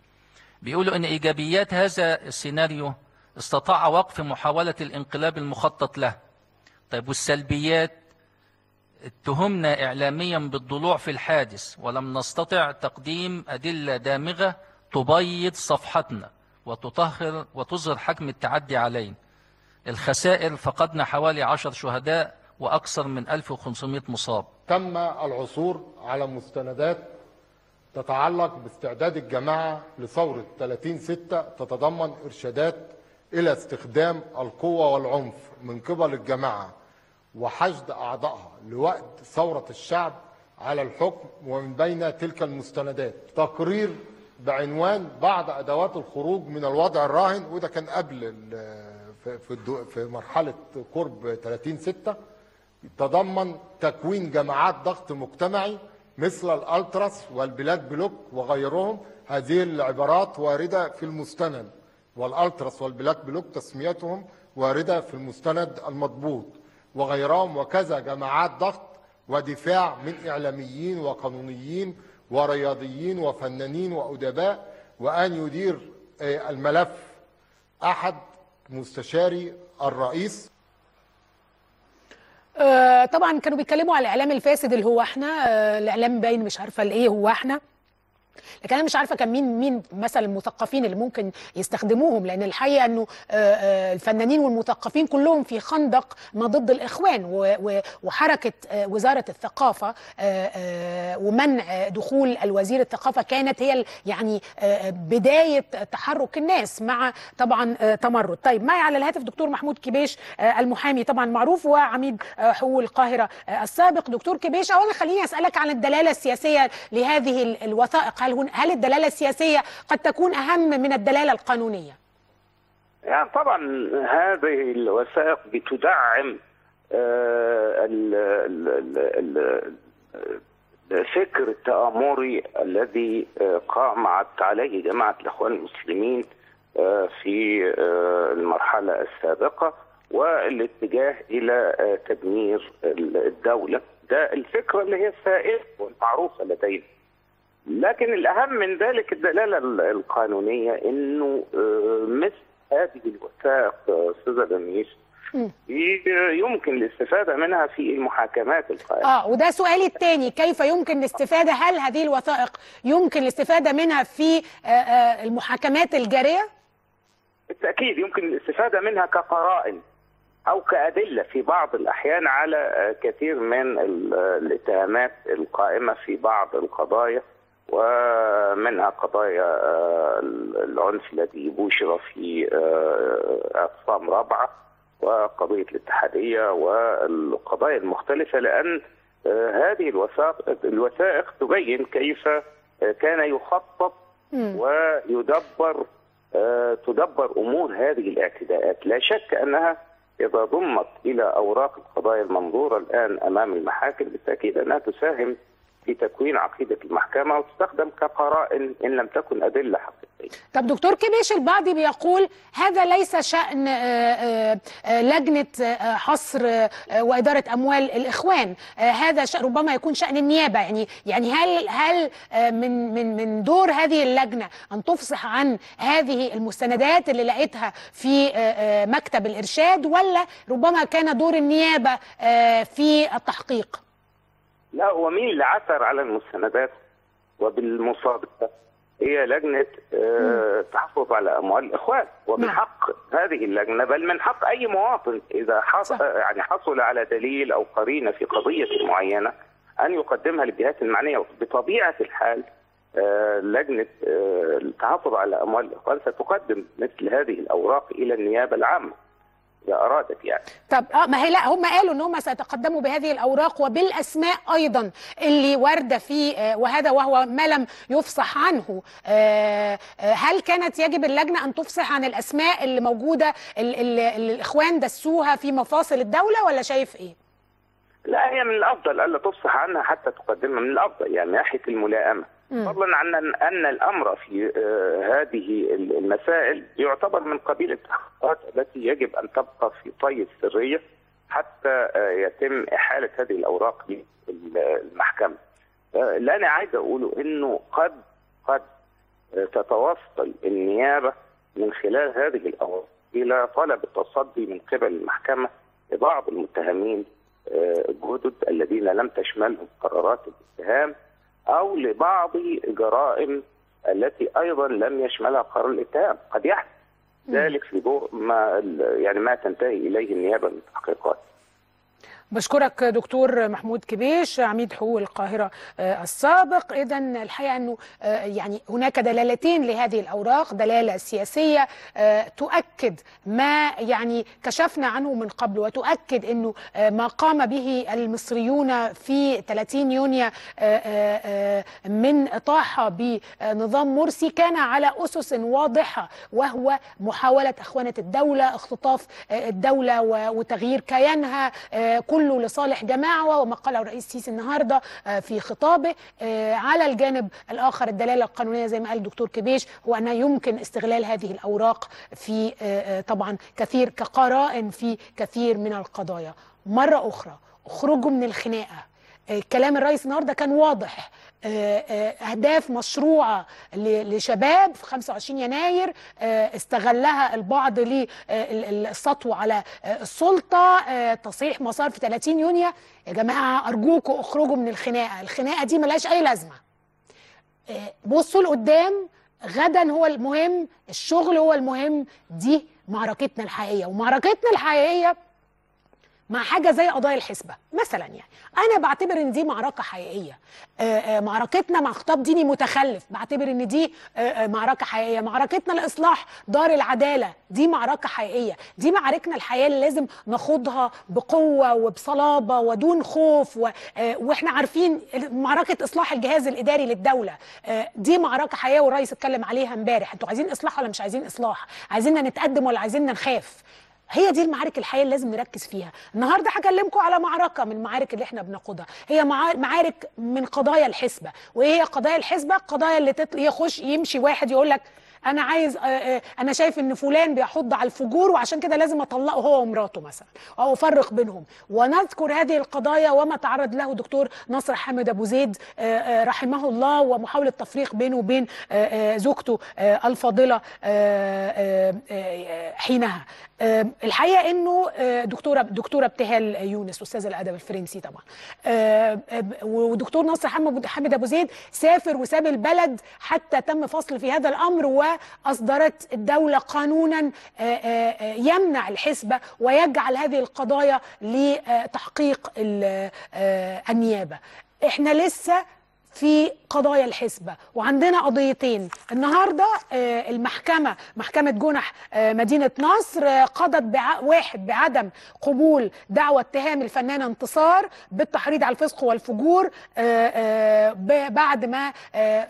بيقولوا أن إيجابيات هذا السيناريو استطاع وقف محاولة الانقلاب المخطط له. طيب والسلبيات؟ اتهمنا إعلاميا بالضلوع في الحادث ولم نستطع تقديم أدلة دامغة تبيض صفحتنا وتطهر وتظهر حجم التعدي علينا. الخسائر فقدنا حوالي عشر شهداء وأكثر من ألف وخمسمائة مصاب. تم العثور على مستندات تتعلق باستعداد الجماعة لثورة ثلاثين ستة تتضمن إرشادات إلى استخدام القوة والعنف من قبل الجماعة وحشد أعضائها لوقت ثورة الشعب على الحكم. ومن بين تلك المستندات تقرير بعنوان بعض أدوات الخروج من الوضع الراهن، وده كان قبل في مرحلة قرب ثلاثين ستة، تضمن تكوين جماعات ضغط مجتمعي مثل الألتراس والبلاك بلوك وغيرهم. هذه العبارات واردة في المستند، والألتراس والبلاك بلوك تسميتهم واردة في المستند المضبوط وغيرهم، وكذا جماعات ضغط ودفاع من إعلاميين وقانونيين ورياضيين وفنانين وأدباء. وأن يدير الملف أحد مستشاري الرئيس. آه طبعا كانوا بيتكلموا على الإعلام الفاسد اللي هو احنا، آه الإعلام باين مش عارفة الايه هو احنا، لكن انا مش عارفه كان مين مين مثلا المثقفين اللي ممكن يستخدموهم، لان الحقيقه انه الفنانين والمثقفين كلهم في خندق ما ضد الاخوان وحركه وزاره الثقافه ومنع دخول الوزير الثقافه كانت هي يعني بدايه تحرك الناس مع طبعا تمرد. طيب معي على الهاتف دكتور محمود كيبيش المحامي طبعا معروف وعميد حقوق القاهره السابق. دكتور كيبيش، اولا خليني اسالك عن الدلاله السياسيه لهذه الوثائق، هل الدلالة السياسية قد تكون أهم من الدلالة القانونية؟ يعني طبعا هذه الوثائق بتدعم الفكر التآمري الذي قامت عليه جماعة الإخوان المسلمين في المرحلة السابقة والاتجاه إلى تدمير الدولة. ده الفكرة اللي هي السائدة والمعروفة لدينا. لكن الأهم من ذلك الدلالة القانونية، إنه مثل هذه الوثائق أستاذة لميس يمكن الاستفادة منها في المحاكمات القائمة. آه وده سؤالي الثاني، كيف يمكن الاستفادة، هل هذه الوثائق يمكن الاستفادة منها في المحاكمات الجارية؟ بالتأكيد يمكن الاستفادة منها كقرائن أو كأدلة في بعض الأحيان على كثير من الاتهامات القائمة في بعض القضايا، ومنها قضايا العنف الذي بوشر في أقسام رابعة وقضية الاتحادية والقضايا المختلفة، لأن هذه الوثائق الوثائق تبين كيف كان يخطط ويدبر تدبر أمور هذه الاعتداءات. لا شك أنها إذا ضمت إلى أوراق القضايا المنظورة الآن أمام المحاكم بالتأكيد أنها تساهم في تكوين عقيدة المحكمة وتستخدم كقرائن إن لم تكن أدلة حقيقية. طب دكتور كيبيش، البعض بيقول هذا ليس شأن لجنة حصر وإدارة أموال الإخوان، هذا ربما يكون شأن النيابة، يعني يعني هل هل من من من دور هذه اللجنة أن تفصح عن هذه المستندات اللي لقيتها في مكتب الإرشاد، ولا ربما كان دور النيابة في التحقيق؟ لا، ومين اللي عثر على المستندات؟ وبالمصادفه هي لجنه تحفظ على اموال الاخوان، ومن حق هذه اللجنه، بل من حق اي مواطن اذا حصل يعني حصل على دليل او قرينه في قضيه معينه ان يقدمها للجهات المعنيه. بطبيعه الحال لجنه التحفظ على اموال الاخوان ستقدم مثل هذه الاوراق الى النيابه العامه إذا أرادت يعني. طب اه ما هي، لا هم قالوا إن هم سيتقدموا بهذه الأوراق وبالأسماء أيضا اللي واردة في آه وهذا وهو ما لم يفصح عنه. آه آه هل كانت يجب اللجنة أن تفصح عن الأسماء اللي موجودة اللي الإخوان دسوها في مفاصل الدولة، ولا شايف إيه؟ لا، هي من الأفضل ألا تفصح عنها حتى تقدمها، من الأفضل يعني من ناحية الملائمة، فضلا عن أن الأمر في هذه المسائل يعتبر من قبيل التحقيقات التي يجب أن تبقى في طي السرية حتى يتم إحالة هذه الأوراق للمحكمة. اللي أنا عايز أقوله إنه قد قد تتوصل النيابة من خلال هذه الأوراق إلى طلب التصدي من قبل المحكمة لبعض المتهمين الجدد الذين لم تشملهم قرارات الاتهام، أو لبعض الجرائم التي أيضا لم يشملها قرار الاتهام. قد يحدث ذلك في ضوء ما يعني ما تنتهي إليه النيابة من التحقيقات. بشكرك دكتور محمود كيبيش، عميد حقوق القاهرة السابق. إذا الحقيقة أنه يعني هناك دلالتين لهذه الأوراق، دلالة سياسية تؤكد ما يعني كشفنا عنه من قبل، وتؤكد أنه ما قام به المصريون في ثلاثين يونيو من إطاحة بنظام مرسي كان على أسس واضحة، وهو محاولة إخوانة الدولة، اختطاف الدولة وتغيير كيانها، كل كله لصالح جماعة، وما قاله الرئيس السيسي النهارده في خطابه. على الجانب الآخر الدلالة القانونية زي ما قال الدكتور كيبيش، هو أنه يمكن استغلال هذه الأوراق في طبعا كثير كقرائن في كثير من القضايا. مرة أخرى اخرجوا من الخناقة، كلام الرئيس النهارده كان واضح، أهداف مشروعة لشباب في خمسة وعشرين يناير استغلها البعض للسطو على السلطة، تصحيح مسار في ثلاثين يونيو. يا جماعة أرجوكم اخرجوا من الخناقة، الخناقة دي ملهاش أي لازمة، بصوا لقدام، غدا هو المهم، الشغل هو المهم، دي معركتنا الحقيقية. ومعركتنا الحقيقية مع حاجة زي قضايا الحسبة مثلا، يعني أنا بعتبر إن دي معركة حقيقية. آآ آآ معركتنا مع خطاب ديني متخلف بعتبر إن دي آآ آآ معركة حقيقية. معركتنا لإصلاح دار العدالة دي معركة حقيقية. دي معاركنا الحقيقية اللي لازم نخوضها بقوة وبصلابة ودون خوف، و... وإحنا عارفين معركة إصلاح الجهاز الإداري للدولة دي معركة حقيقية، والرئيس اتكلم عليها امبارح، أنتوا عايزين إصلاح ولا مش عايزين إصلاح؟ عايزيننا نتقدم ولا عايزيننا نخاف؟ هي دي المعارك الحقيقيه اللي لازم نركز فيها. النهارده هكلمكم على معركه من المعارك اللي احنا بناخدها، هي معارك من قضايا الحسبه. وايه هي قضايا الحسبه؟ القضايا اللي تطل... يخش يمشي واحد يقول لك انا عايز انا شايف ان فلان بيحض على الفجور وعشان كده لازم اطلقه هو ومراته مثلا، او افرق بينهم. ونذكر هذه القضايا وما تعرض له دكتور نصر حامد ابو زيد رحمه الله، ومحاوله تفريق بينه وبين زوجته الفاضله حينها. الحقيقه انه دكتوره دكتوره ابتهال يونس استاذ الادب الفرنسي طبعا، ودكتور نصر حامد ابو زيد سافر وساب البلد حتى تم فصل في هذا الامر، و أصدرت الدولة قانونا يمنع الحسبة ويجعل هذه القضايا لتحقيق النيابة. احنا لسه في قضايا الحسبة وعندنا قضيتين النهاردة. المحكمة محكمة جنح مدينة نصر قضت بع... واحد بعدم قبول دعوى اتهام الفنانة انتصار بالتحريض على الفسق والفجور بعد ما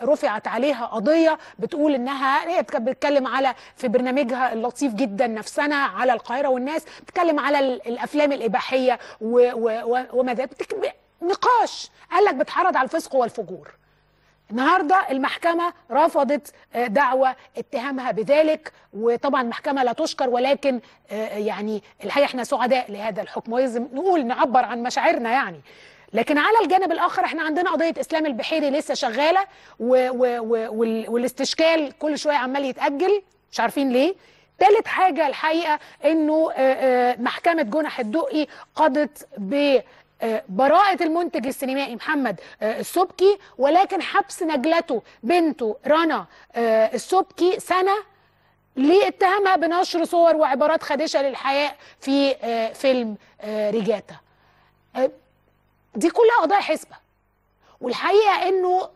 رفعت عليها قضية بتقول انها، هي بتتكلم على في برنامجها اللطيف جدا نفسنا على القاهرة والناس، بتتكلم على الافلام الاباحية و... و... وماذا بتك... نقاش، قال لك بتحرض على الفسق والفجور. النهارده المحكمه رفضت دعوى اتهامها بذلك، وطبعا المحكمه لا تشكر، ولكن يعني الحقيقه احنا سعداء لهذا الحكم، ولازم نقول نعبر عن مشاعرنا يعني. لكن على الجانب الاخر احنا عندنا قضيه اسلام البحيري لسه شغاله، و و والاستشكال كل شويه عمال يتاجل مش عارفين ليه. ثالث حاجه الحقيقه انه محكمه جنح الدقي قضت ب براءة المنتج السينمائي محمد السبكي، ولكن حبس نجلته بنته رانا السبكي سنة لاتهامها بنشر صور وعبارات خادشة للحياء في فيلم ريجاتا. دي كلها قضايا حسبة، والحقيقة انه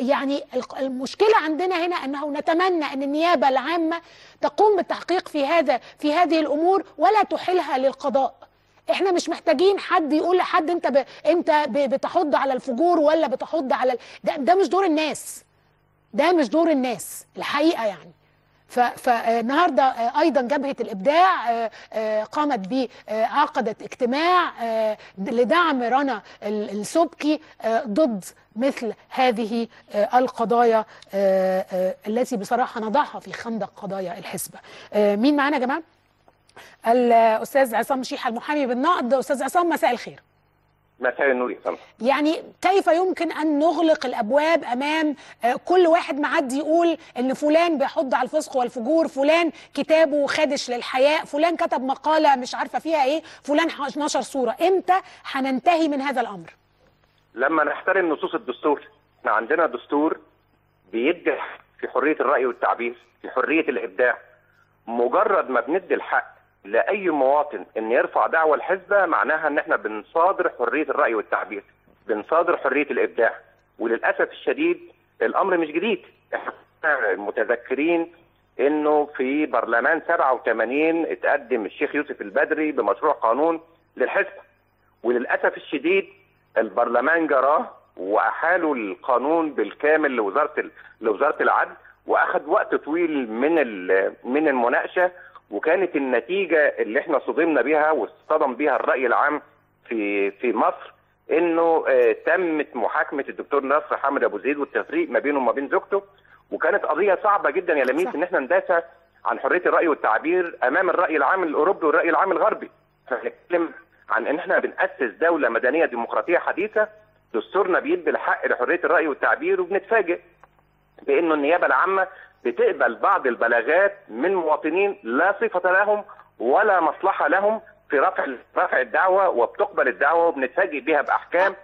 يعني المشكلة عندنا هنا انه نتمنى ان النيابة العامة تقوم بالتحقيق في هذا في هذه الامور ولا تحيلها للقضاء. احنا مش محتاجين حد يقول لحد انت ب... انت ب... بتحض على الفجور ولا بتحض على ال... ده... ده مش دور الناس، ده مش دور الناس الحقيقه يعني. فالنهارده ايضا جبهه الابداع قامت ب عقدت اجتماع لدعم رنا السبكي ضد مثل هذه القضايا التي بصراحه نضعها في خندق قضايا الحسبه. مين معانا يا جماعه؟ الاستاذ عصام شيحة المحامي بالنقد. استاذ عصام مساء الخير. مساء النور يا فندم. يعني كيف يمكن ان نغلق الابواب امام كل واحد معدي يقول ان فلان بيحض على الفسق والفجور، فلان كتابه خادش للحياء، فلان كتب مقاله مش عارفه فيها ايه، فلان نشر صوره؟ امتى هننتهي من هذا الامر؟ لما نحترم نصوص الدستور. احنا عندنا دستور بيدي في حريه الراي والتعبير، في حريه الابداع. مجرد ما بندي الحق لأي مواطن إن يرفع دعوى الحزبة معناها إن إحنا بنصادر حرية الرأي والتعبير، بنصادر حرية الإبداع. وللأسف الشديد الأمر مش جديد، إحنا متذكرين إنه في برلمان سبعة وثمانين اتقدم الشيخ يوسف البدري بمشروع قانون للحزبة، وللأسف الشديد البرلمان جراه وأحالوا القانون بالكامل لوزارة لوزارة العدل، وأخذ وقت طويل من من المناقشة، وكانت النتيجة اللي احنا صدمنا بها واصطدم بها الرأي العام في في مصر انه اه تمت محاكمة الدكتور نصر حامد أبو زيد والتفريق ما بينه وما بين زوجته، وكانت قضية صعبة جدا يا لميس ان احنا ندافع عن حرية الرأي والتعبير امام الرأي العام الأوروبي والرأي العام الغربي. احنا بنتكلم عن ان احنا بنأسس دولة مدنية ديمقراطية حديثة، دستورنا بيدي الحق لحرية الرأي والتعبير، وبنتفاجئ بانه النيابة العامة بتقبل بعض البلاغات من مواطنين لا صفة لهم ولا مصلحة لهم في رفع رفع الدعوة، وبتقبل الدعوة وبنتفاجئ بها بأحكام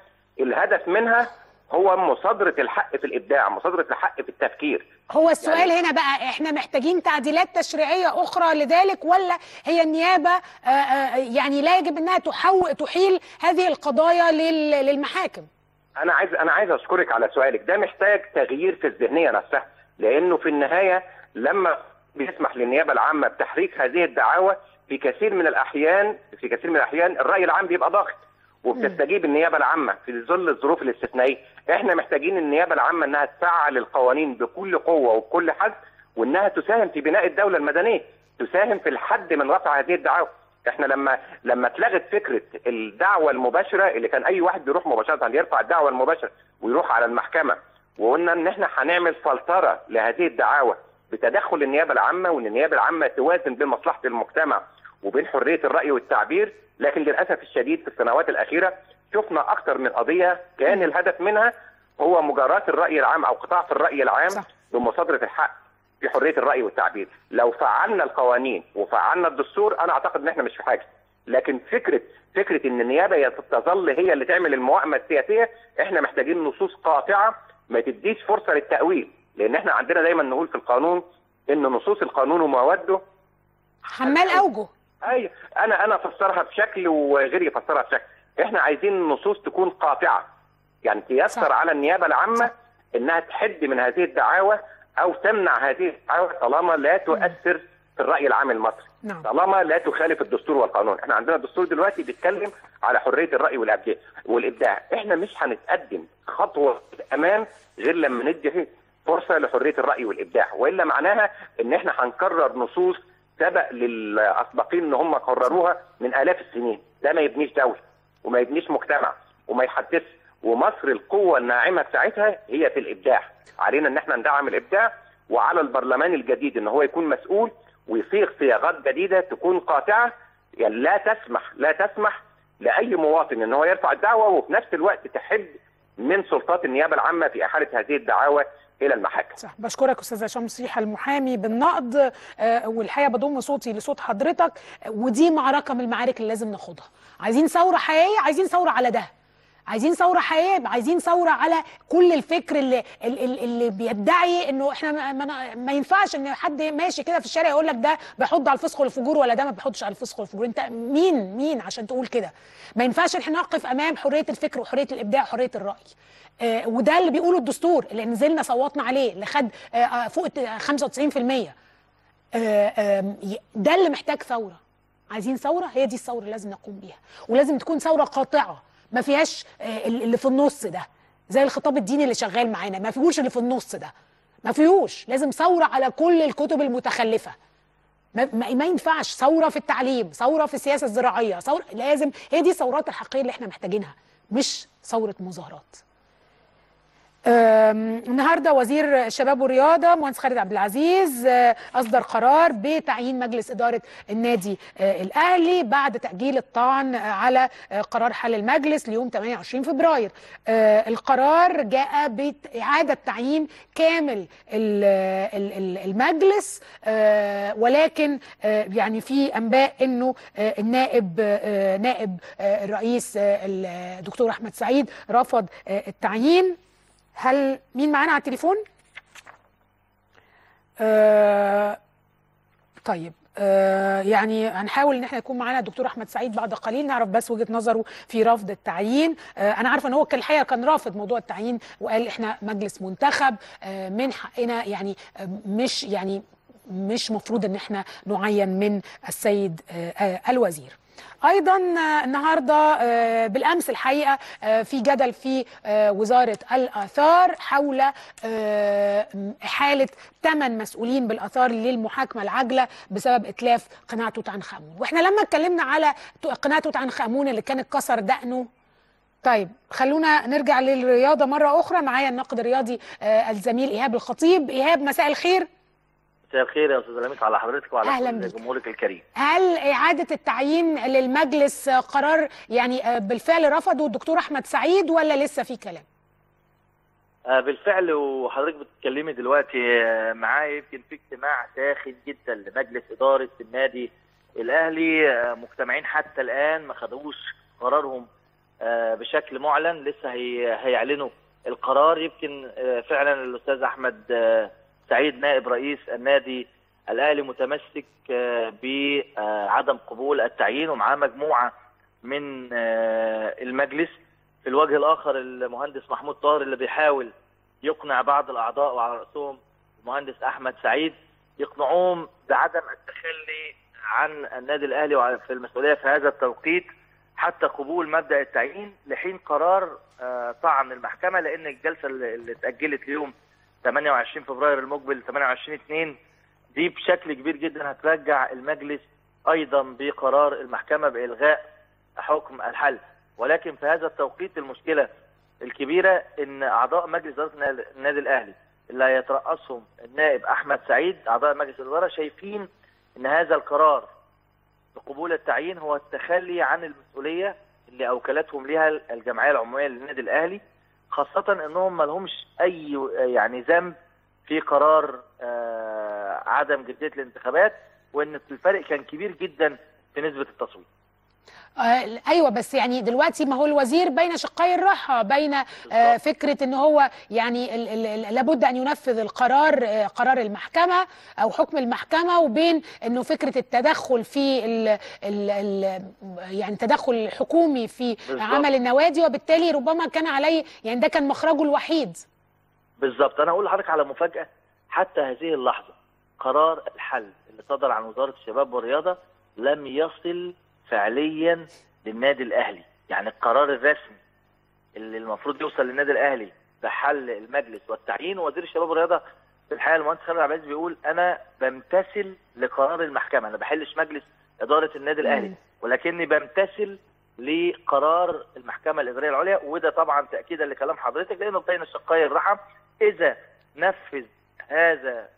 الهدف منها هو مصادرة الحق في الإبداع، مصادرة الحق في التفكير. هو السؤال يعني هنا بقى احنا محتاجين تعديلات تشريعية أخرى لذلك، ولا هي النيابة آآ آآ يعني لا يجب انها تحيل هذه القضايا للمحاكم؟ انا عايز انا عايز اشكرك على سؤالك ده. محتاج تغيير في الذهنية نفسها، لأنه في النهاية لما بيسمح للنيابة العامة بتحريك هذه الدعاوى في كثير من الأحيان في كثير من الأحيان الرأي العام بيبقى ضاغط وبتستجيب النيابة العامة في ظل الظروف الاستثنائية. احنا محتاجين النيابة العامة انها تفعل القوانين بكل قوة وبكل حد، وانها تساهم في بناء الدولة المدنية، تساهم في الحد من رفع هذه الدعاوى. احنا لما لما اتلغت فكرة الدعوة المباشرة اللي كان أي واحد بيروح مباشرة يرفع الدعوة المباشرة ويروح على المحكمة، وقلنا ان احنا هنعمل فلتره لهذه الدعاوى بتدخل النيابه العامه، وان النيابه العامه توازن بين مصلحه المجتمع وبين حريه الراي والتعبير، لكن للاسف الشديد في السنوات الاخيره شفنا اكثر من قضيه كان الهدف منها هو مجاراه الراي العام او قطاع في الراي العام بمصادره الحق في حريه الراي والتعبير. لو فعلنا القوانين وفعلنا الدستور انا اعتقد ان احنا مش في حاجه، لكن فكره فكره ان النيابه تظل هي اللي تعمل المواءمه السياسيه، احنا محتاجين نصوص قاطعه ما تديش فرصه للتأويل، لان احنا عندنا دايما نقول في القانون ان نصوص القانون ومواده حمال اوجه. ايوه انا انا افسرها بشكل وغيري يفسرها بشكل، احنا عايزين نصوص تكون قاطعه يعني تيسر على النيابه العامه صح. انها تحد من هذه الدعاوى او تمنع هذه الدعاوى طالما لا تؤثر في الراي العام المصري، نعم. طالما لا تخالف الدستور والقانون. احنا عندنا الدستور دلوقتي بيتكلم على حريه الراي والابداع، احنا مش هنتقدم خطوه امام غير لما ندي فرصه لحريه الراي والابداع، والا معناها ان احنا هنكرر نصوص سبق للاسبقين ان هم قرروها من الاف السنين. ده ما يبنيش دوله وما يبنيش مجتمع، وما يحدثش. ومصر القوة الناعمة بتاعتها هي في الإبداع، علينا إن احنا ندعم الإبداع، وعلى البرلمان الجديد إن هو يكون مسؤول ويصيغ صياغات جديدة تكون قاطعة، يعني لا تسمح لا تسمح لأي مواطن إن هو يرفع الدعوة، وفي نفس الوقت تحد من سلطات النيابة العامة في إحالة هذه الدعاوى إلى المحاكم. صح. بشكرك أستاذ هشام شيحة المحامي بالنقد، آه والحقيقة بضم صوتي لصوت حضرتك، ودي معركة من المعارك اللي لازم ناخدها. عايزين ثورة حقيقية، عايزين ثورة على ده، عايزين ثورة حقيقية، عايزين ثورة على كل الفكر اللي اللي, اللي بيدعي انه احنا ما, ما ينفعش ان حد ماشي كده في الشارع يقول لك ده بيحض على الفسخ والفجور ولا ده ما بيحضش على الفسخ والفجور. انت مين مين عشان تقول كده؟ ما ينفعش احنا نقف امام حرية الفكر وحرية الابداع وحرية الرأي. آه وده اللي بيقوله الدستور اللي نزلنا صوتنا عليه اللي خد آه فوق خمسة وتسعين بالمية. آه آه ده اللي محتاج ثورة. عايزين ثورة، هي دي الثورة اللي لازم نقوم بيها، ولازم تكون ثورة قاطعة. ما فيهاش اللي في النص ده زي الخطاب الديني اللي شغال معانا، ما فيهوش اللي في النص ده، ما فيهوش. لازم ثوره على كل الكتب المتخلفه، ما, ما ينفعش ثوره في التعليم، ثوره في السياسه الزراعيه، ثوره. لازم هي دي الثورات الحقيقيه اللي احنا محتاجينها، مش ثوره مظاهرات. النهارده وزير الشباب والرياضه مهندس خالد عبد العزيز اصدر قرار بتعيين مجلس اداره النادي الاهلي بعد تاجيل الطعن على قرار حل المجلس ليوم ثمانية وعشرين فبراير. القرار جاء باعاده تعيين كامل المجلس، ولكن يعني في انباء انه النائب نائب الرئيس الدكتور احمد سعيد رفض التعيين. هل مين معانا على التليفون؟ آه طيب، آه يعني هنحاول ان احنا يكون معانا الدكتور احمد سعيد بعد قليل نعرف بس وجهه نظره في رفض التعيين. آه انا عارفه ان هو كان الحقيقه كان رافض موضوع التعيين وقال احنا مجلس منتخب، آه من حقنا يعني آه مش يعني مش مفروض ان احنا نعين من السيد آه آه الوزير. ايضا النهارده بالامس الحقيقه في جدل في وزاره الاثار حول احاله ثمان مسؤولين بالاثار للمحاكمه العاجله بسبب اتلاف قناع توت عنخ آمون، واحنا لما اتكلمنا على قناع توت عنخ آمون اللي كان اتكسر دقنه. طيب خلونا نرجع للرياضه مره اخرى، معايا الناقد الرياضي الزميل ايهاب الخطيب. ايهاب مساء الخير. مساء الخير يا استاذ لميس، على حضرتك وعلى جمهورك الكريم. هل اعاده التعيين للمجلس قرار يعني بالفعل رفضه الدكتور احمد سعيد ولا لسه في كلام؟ بالفعل، وحضرتك بتتكلمي دلوقتي معايا، يمكن في اجتماع ساخن جدا لمجلس اداره النادي الاهلي، مجتمعين حتى الان ما خدوش قرارهم بشكل معلن، لسه هيعلنوا القرار. يمكن فعلا الاستاذ احمد سعيد نائب رئيس النادي الاهلي متمسك بعدم قبول التعيين ومعاه مجموعه من المجلس. في الوجه الاخر المهندس محمود طاهر اللي بيحاول يقنع بعض الاعضاء وعلى راسهم المهندس احمد سعيد، يقنعوهم بعدم التخلي عن النادي الاهلي في المسؤوليه في هذا التوقيت حتى قبول مبدا التعيين لحين قرار طعن المحكمه، لان الجلسه اللي اتاجلت ليوم ثمانية وعشرين فبراير المقبل ثمانية وعشرين اثنين دي بشكل كبير جدا هترجع المجلس ايضا بقرار المحكمه بالغاء حكم الحل. ولكن في هذا التوقيت المشكله الكبيره ان اعضاء مجلس اداره النادي الاهلي اللي هيترأسهم النائب احمد سعيد، اعضاء مجلس الاداره شايفين ان هذا القرار بقبول التعيين هو التخلي عن المسؤوليه اللي اوكلتهم ليها الجمعيه العموميه للنادي الاهلي، خاصة انهم ما لهمش اي يعني ذنب في قرار آه عدم جدية الانتخابات، وان الفرق كان كبير جدا في نسبة التصويت. آه ايوه، بس يعني دلوقتي ما هو الوزير بين شقي الراحه، بين آه فكره ان هو يعني ال ال لابد ان ينفذ القرار آه قرار المحكمه او حكم المحكمه، وبين انه فكره التدخل في ال ال ال يعني تدخل الحكومي في بالزبط. عمل النوادي، وبالتالي ربما كان عليه يعني ده كان مخرجه الوحيد. بالظبط، انا اقول لحضرتك على مفاجاه حتى هذه اللحظه، قرار الحل اللي صدر عن وزاره الشباب والرياضه لم يصل فعليا للنادي الاهلي، يعني القرار الرسمي اللي المفروض يوصل للنادي الاهلي بحل المجلس والتعيين. ووزير الشباب والرياضه في الحقيقه المهندس خالد عبد العزيز بيقول انا بمتثل لقرار المحكمه، انا ما بحلش مجلس اداره النادي الاهلي ولكني بمتثل لقرار المحكمة الإدارية العليا، وده طبعا تأكيدا لكلام حضرتك، لأن الطين الشقاي الرحم إذا نفذ هذا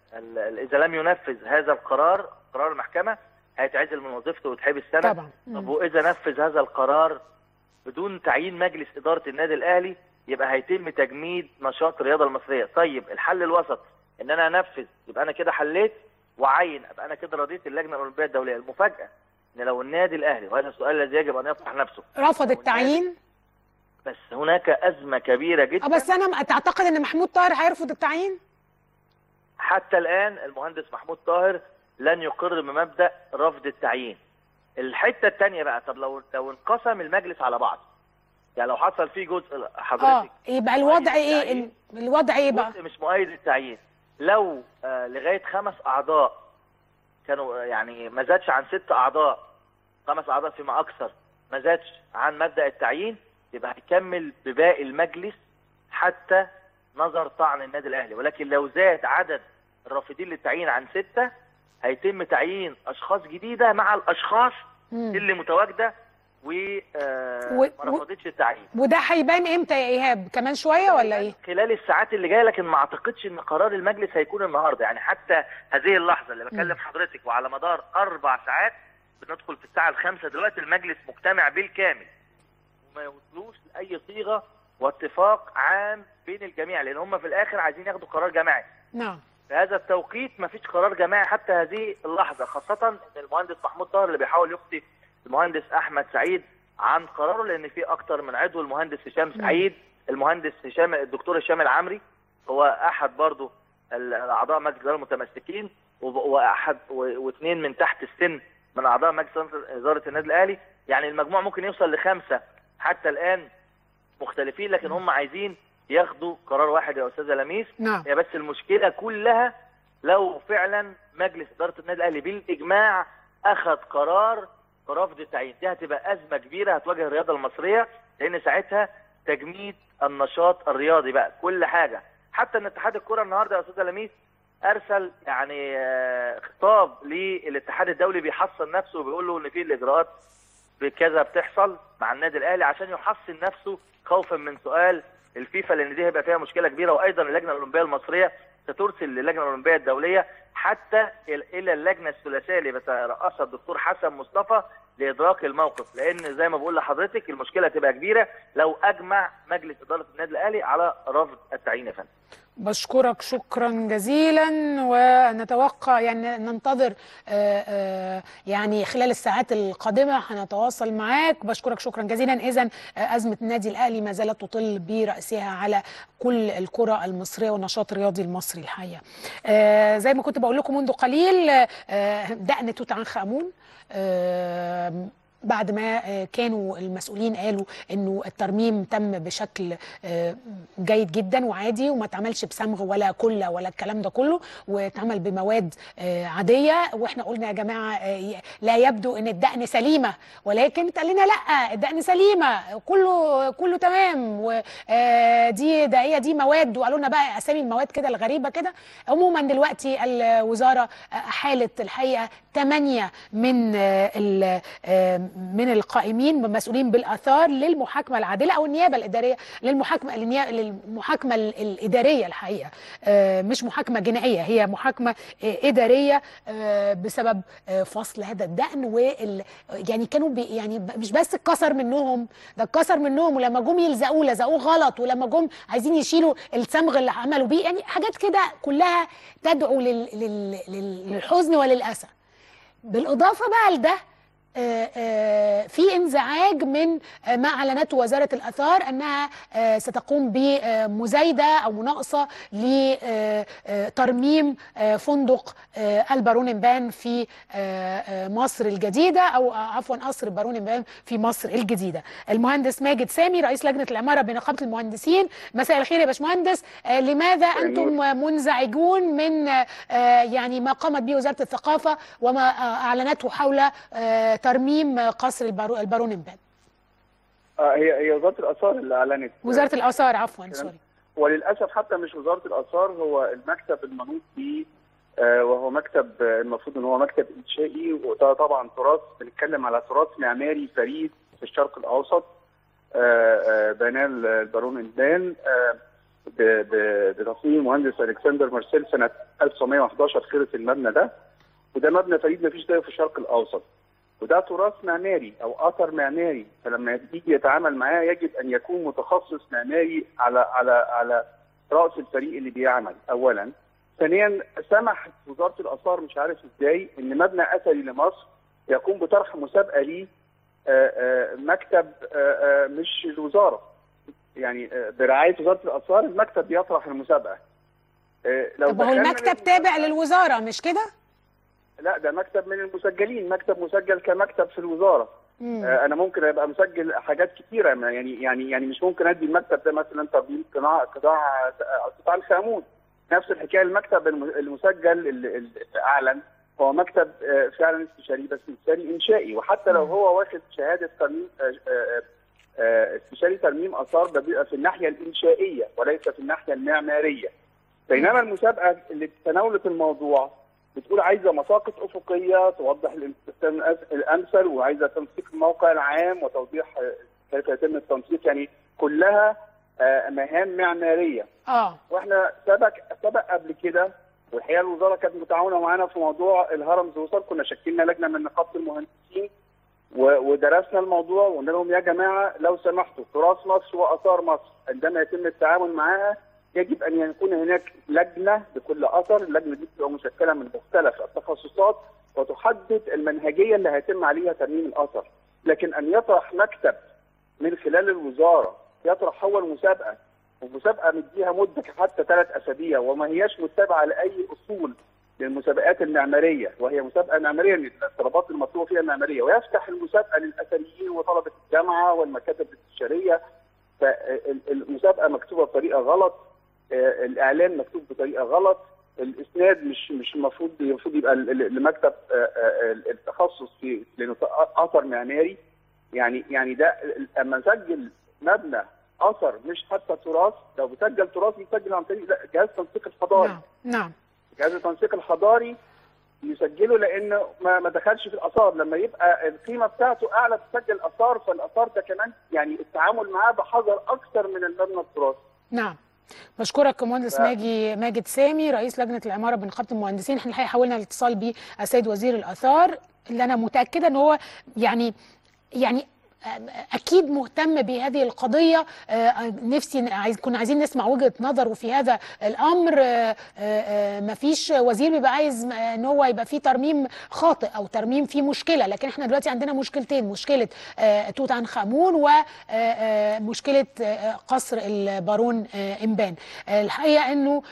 إذا لم ينفذ هذا القرار قرار المحكمة هيتعزل من وظيفته ويتحبس سنة طبعا. طب وإذا نفذ هذا القرار بدون تعيين مجلس إدارة النادي الأهلي يبقى هيتم تجميد نشاط الرياضة المصرية. طيب الحل الوسط إن أنا أنفذ يبقى أنا كده حليت وعين، أبقى أنا كده رضيت اللجنة الأولمبية الدولية. المفاجأة إن لو النادي الأهلي، وهذا السؤال الذي يجب أن يطرح نفسه، رفض التعيين، بس هناك أزمة كبيرة جدا. بس أنا تعتقد إن محمود طاهر هيرفض التعيين؟ حتى الآن المهندس محمود طاهر لن يقر بمبدأ رفض التعيين. الحتة الثانية بقى، طب لو لو انقسم المجلس على بعض، يعني لو حصل فيه جزء حضرتك اه يبقى الوضع ايه؟ الوضع ايه بقى؟ مش مؤيد للتعيين. لو آه لغايه خمس اعضاء كانوا، يعني ما زادش عن ست اعضاء، خمس اعضاء فيما اكثر، ما زادش عن مبدأ التعيين، يبقى هيكمل بباقي المجلس حتى نظر طعن النادي الاهلي. ولكن لو زاد عدد الرافضين للتعيين عن سته هيتم تعيين اشخاص جديده مع الاشخاص مم. اللي متواجده وما آه و... رفضتش التعيين. وده هيبان امتى يا ايهاب؟ كمان شويه ولا ايه؟ خلال الساعات اللي جايه، لكن ما اعتقدش ان قرار المجلس هيكون النهارده، يعني حتى هذه اللحظه اللي بكلم مم. حضرتك وعلى مدار اربع ساعات، بندخل في الساعه الخامسه دلوقتي، المجلس مجتمع بالكامل وما يوصلوش لاي صيغه واتفاق عام بين الجميع، لان هم في الاخر عايزين ياخدوا قرار جماعي. نعم. في هذا التوقيت مفيش قرار جماعي حتى هذه اللحظه، خاصه ان المهندس محمود طاهر اللي بيحاول يفتي المهندس احمد سعيد عن قراره، لان في اكتر من عضو، المهندس هشام سعيد، المهندس هشام الدكتور هشام العمري هو احد برضه الاعضاء مجلس اداره المتمسكين، واحد واثنين من تحت السن من اعضاء مجلس اداره النادي الاهلي، يعني المجموع ممكن يوصل لخمسه حتى الان مختلفين، لكن هم عايزين ياخدوا قرار واحد يا استاذه لميس. نعم. هي بس المشكله كلها لو فعلا مجلس اداره النادي الاهلي بالاجماع اخذ قرار برفض التعيين، دي هتبقى ازمه كبيره هتواجه الرياضه المصريه، لان ساعتها تجميد النشاط الرياضي بقى كل حاجه. حتى ان اتحاد الكره النهارده يا استاذه لميس ارسل يعني خطاب للاتحاد الدولي بيحصن نفسه وبيقول له ان في الاجراءات بكذا بتحصل مع النادي الاهلي عشان يحصن نفسه خوفا من سؤال الفيفا، لان دي هيبقى فيها مشكله كبيره. وايضا اللجنه الاولمبيه المصريه سترسل للجنه الاولمبيه الدوليه حتى الى اللجنه الثلاثيه اللي بترأسها الدكتور حسن مصطفى لادراك الموقف، لان زي ما بقول لحضرتك المشكله هتبقى كبيره لو اجمع مجلس اداره النادي الاهلي على رفض التعيين. يا فندم بشكرك شكرا جزيلا، ونتوقع يعني ننتظر آآ آآ يعني خلال الساعات القادمه هنتواصل معاك. بشكرك شكرا جزيلا. اذا ازمه النادي الاهلي ما زالت تطل براسها على كل الكره المصريه والنشاط الرياضي المصري الحقيقه. زي ما كنت بقول لكم منذ قليل، دقن توت عنخ آمون بعد ما كانوا المسؤولين قالوا انه الترميم تم بشكل جيد جدا وعادي وما اتعملش بصمغ ولا كله ولا الكلام ده كله، واتعمل بمواد عاديه. واحنا قلنا يا جماعه لا يبدو ان الدقن سليمه، ولكن اتقال لنا لا الدقن سليمه، كله كله تمام، ودي ده هي دي مواد، وقالوا لنا بقى اسامي المواد كده الغريبه كده. عموما دلوقتي الوزاره احالت الحقيقه ثمانيه من ال من القائمين والمسؤولين بالاثار للمحاكمه العادله او النيابه الاداريه، للمحاكمه للمحاكمه الاداريه الحقيقه، مش محاكمه جنائيه، هي محاكمه اداريه بسبب فصل هذا الدقن. وال يعني كانوا بي يعني مش بس اتكسر منهم، ده اتكسر منهم، ولما جم يلزقوه لزقوه غلط، ولما جم عايزين يشيلوا الصمغ اللي عملوا بيه، يعني حاجات كده كلها تدعو لل... لل... للحزن وللاسى. بالاضافه بقى لده في انزعاج من ما اعلنته وزاره الاثار انها ستقوم بمزايده او مناقصه لترميم فندق البارون إمبان في مصر الجديده، او عفوا قصر البارون إمبان في مصر الجديده. المهندس ماجد سامي رئيس لجنه العماره بنقابه المهندسين، مساء الخير يا باشمهندس. لماذا انتم منزعجون من يعني ما قامت به وزاره الثقافه وما اعلنته حول ترميم قصر البارون إمبان؟ آه هي هي وزارة الآثار اللي أعلنت، وزارة الآثار عفوا سوري، وللأسف حتى مش وزارة الآثار، هو المكتب المنوط بيه، آه وهو مكتب المفروض إن هو مكتب إنشائي، وده طبعا تراث، بنتكلم على تراث معماري فريد في الشرق الاوسط بناه البارون إمبان بتصميم مهندس الكسندر مارسيل سنه ألف وتسعمائة وأحد عشر خلص المبنى ده، وده مبنى فريد ما فيش زيه في الشرق الاوسط، وده تراث معماري او اثر معماري، فلما يجي يتعامل معاه يجب ان يكون متخصص معماري على على على راس الفريق اللي بيعمل اولا. ثانيا سمحت وزاره الاثار مش عارف ازاي ان مبنى اثري لمصر يقوم بطرح مسابقه ليه مكتب مش الوزاره، يعني برعايه وزاره الاثار المكتب بيطرح المسابقه. لو طب هو المكتب تابع للوزاره مش كده؟ لا ده مكتب من المسجلين، مكتب مسجل كمكتب في الوزاره. مم. انا ممكن ابقى مسجل حاجات كتيره، يعني يعني يعني مش ممكن ادي المكتب ده مثلا تربيط قطاع قطاع توت عنخ آمون. نفس الحكايه المكتب المسجل اللي اعلن هو مكتب فعلا استشاري بس استشاري انشائي، وحتى لو هو واخد شهاده ترميم استشاري ترميم اثار ده بيبقى في الناحيه الانشائيه وليس في الناحيه المعماريه. بينما المسابقه اللي تناولت الموضوع بتقول عايزه مساقط افقيه توضح الاستخدام الامثل، وعايزه تنسيق الموقع العام وتوضيح كيف يتم التنسيق، يعني كلها مهام معماريه. اه واحنا سبق سبق قبل كده، والحقيقه الوزاره كانت متعاونه معانا في موضوع الهرم زوسر، كنا شكلنا لجنه من نقابه المهندسين ودرسنا الموضوع وقلنا لهم يا جماعه لو سمحتوا تراث مصر واثار مصر عندما يتم التعامل معاها يجب ان يكون هناك لجنه لكل اثر، اللجنه دي بتبقى مشكله من مختلف التخصصات وتحدد المنهجيه اللي هيتم عليها ترميم الاثر، لكن ان يطرح مكتب من خلال الوزاره يطرح هو المسابقه، والمسابقه مديها مده حتى ثلاث اسابيع وما هياش متبعه لاي اصول للمسابقات المعماريه، وهي مسابقه معماريه الطلبات المطلوبه فيها معماريه، ويفتح المسابقه للاثريين وطلبه الجامعه والمكاتب الاستشاريه. فالمسابقه مكتوبه بطريقه غلط، الاعلان مكتوب بطريقه غلط، الاسناد مش مش المفروض المفروض يبقى لمكتب التخصص في اثر معماري، يعني يعني ده اما نسجل مبنى اثر مش حتى تراث، لو بيسجل تراث بيسجل عن طريق جهاز التنسيق الحضاري. نعم نعم جهاز التنسيق الحضاري يسجله لانه ما, ما دخلش في الاثار، لما يبقى القيمه بتاعته اعلى تسجل اثار، فالاثار ده كمان يعني التعامل معاه بحذر اكثر من المبنى التراثي. نعم بشكرك مهندس ماجي ماجد سامي رئيس لجنه العماره بنقابه المهندسين. احنا الحقيقه حاولنا الاتصال بيه السيد وزير الاثار اللي انا متاكده ان هو يعني يعني اكيد مهتم بهذه القضيه. نفسي عايز كنا عايزين نسمع وجهه نظره في هذا الامر. مفيش وزير بيبقى عايز ان هو يبقى فيه ترميم خاطئ او ترميم فيه مشكله، لكن احنا دلوقتي عندنا مشكلتين، مشكله توت عنخ آمون ومشكله قصر البارون إمبان. الحقيقه انه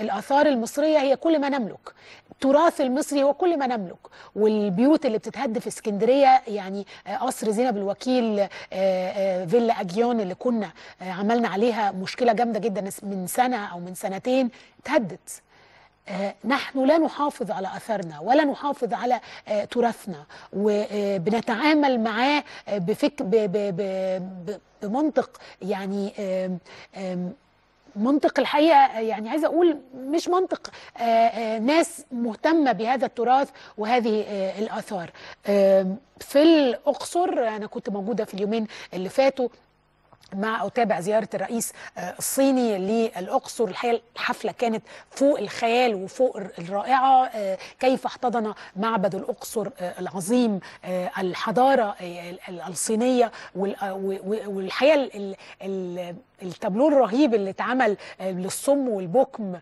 الاثار المصريه هي كل ما نملك، التراث المصري هو كل ما نملك، والبيوت اللي بتتهد في اسكندريه يعني قصر زينب الوكيل، فيلا اجيون اللي كنا عملنا عليها مشكله جامده جدا من سنه او من سنتين اتهدت. نحن لا نحافظ على اثرنا ولا نحافظ على تراثنا، وبنتعامل معاه بفك بمنطق يعني منطق الحقيقه يعني عايزه اقول مش منطق آآ آآ ناس مهتمه بهذا التراث وهذه الاثار. في الاقصر انا كنت موجوده في اليومين اللي فاتوا مع اتابع زياره الرئيس الصيني للاقصر. الحقيقه الحفله كانت فوق الخيال وفوق الرائعه، كيف احتضن معبد الاقصر العظيم الحضاره الصينيه، والحقيقه التابلو الرهيب اللي اتعمل للصم والبكم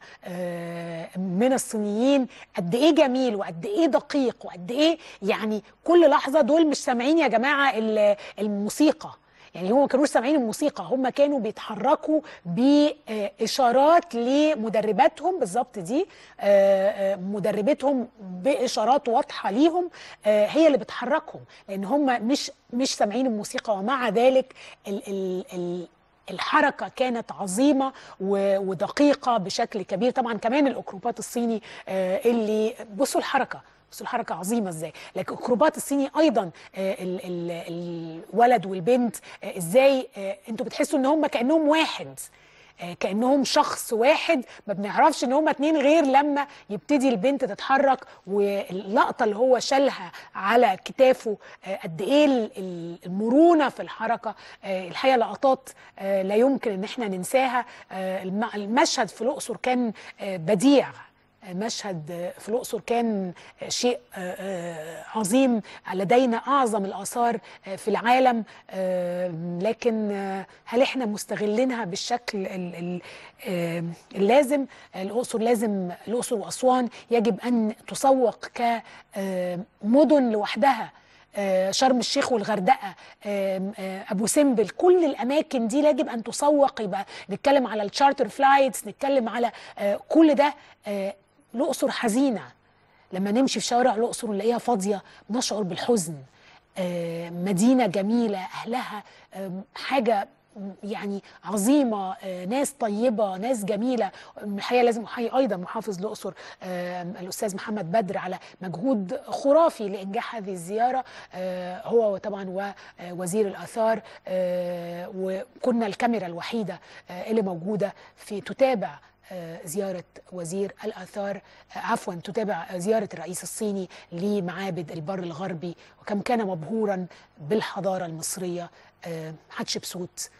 من الصينيين قد ايه جميل وقد ايه دقيق وقد ايه يعني كل لحظه. دول مش سامعين يا جماعه الموسيقى، يعني هم ما كانوش سامعين الموسيقى، هم كانوا بيتحركوا باشارات لمدرباتهم بالظبط، دي مدربتهم باشارات واضحه ليهم هي اللي بتحركهم، لان هم مش مش سامعين الموسيقى، ومع ذلك ال ال ال الحركة كانت عظيمة ودقيقة بشكل كبير. طبعا كمان الأكروبات الصيني اللي بصوا الحركة بصوا الحركة عظيمة ازاي، لكن الأكروبات الصيني أيضا الولد والبنت ازاي انتوا بتحسوا ان هم كأنهم واحد، كأنهم شخص واحد، ما بنعرفش ان هما اتنين غير لما يبتدي البنت تتحرك. واللقطة اللي هو شالها على كتافه قد ايه المرونة في الحركة، الحقيقة لقطات لا يمكن ان احنا ننساها. المشهد في الأقصر كان بديع، مشهد في الأقصر كان شيء عظيم، لدينا أعظم الآثار في العالم، لكن هل احنا مستغلينها بالشكل اللازم؟ الأقصر لازم الأقصر وأسوان يجب أن تسوق كمدن لوحدها، شرم الشيخ والغردقه، ابو سمبل، كل الاماكن دي يجب ان تسوق. يبقى نتكلم على التشارتر فلايتس، نتكلم على كل ده. الاقصر حزينه، لما نمشي في شوارع الاقصر ونلاقيها فاضيه بنشعر بالحزن. مدينه جميله، اهلها حاجه يعني عظيمة، ناس طيبة، ناس جميلة. الحقيقة لازم أحيي أيضا محافظ الأقصر الأستاذ محمد بدر على مجهود خرافي لإنجاح هذه الزيارة، هو طبعا ووزير الآثار، وكنا الكاميرا الوحيدة اللي موجودة في تتابع زيارة وزير الآثار، عفوا تتابع زيارة الرئيس الصيني لمعابد البر الغربي، وكم كان مبهورا بالحضارة المصرية. حتشبسوت،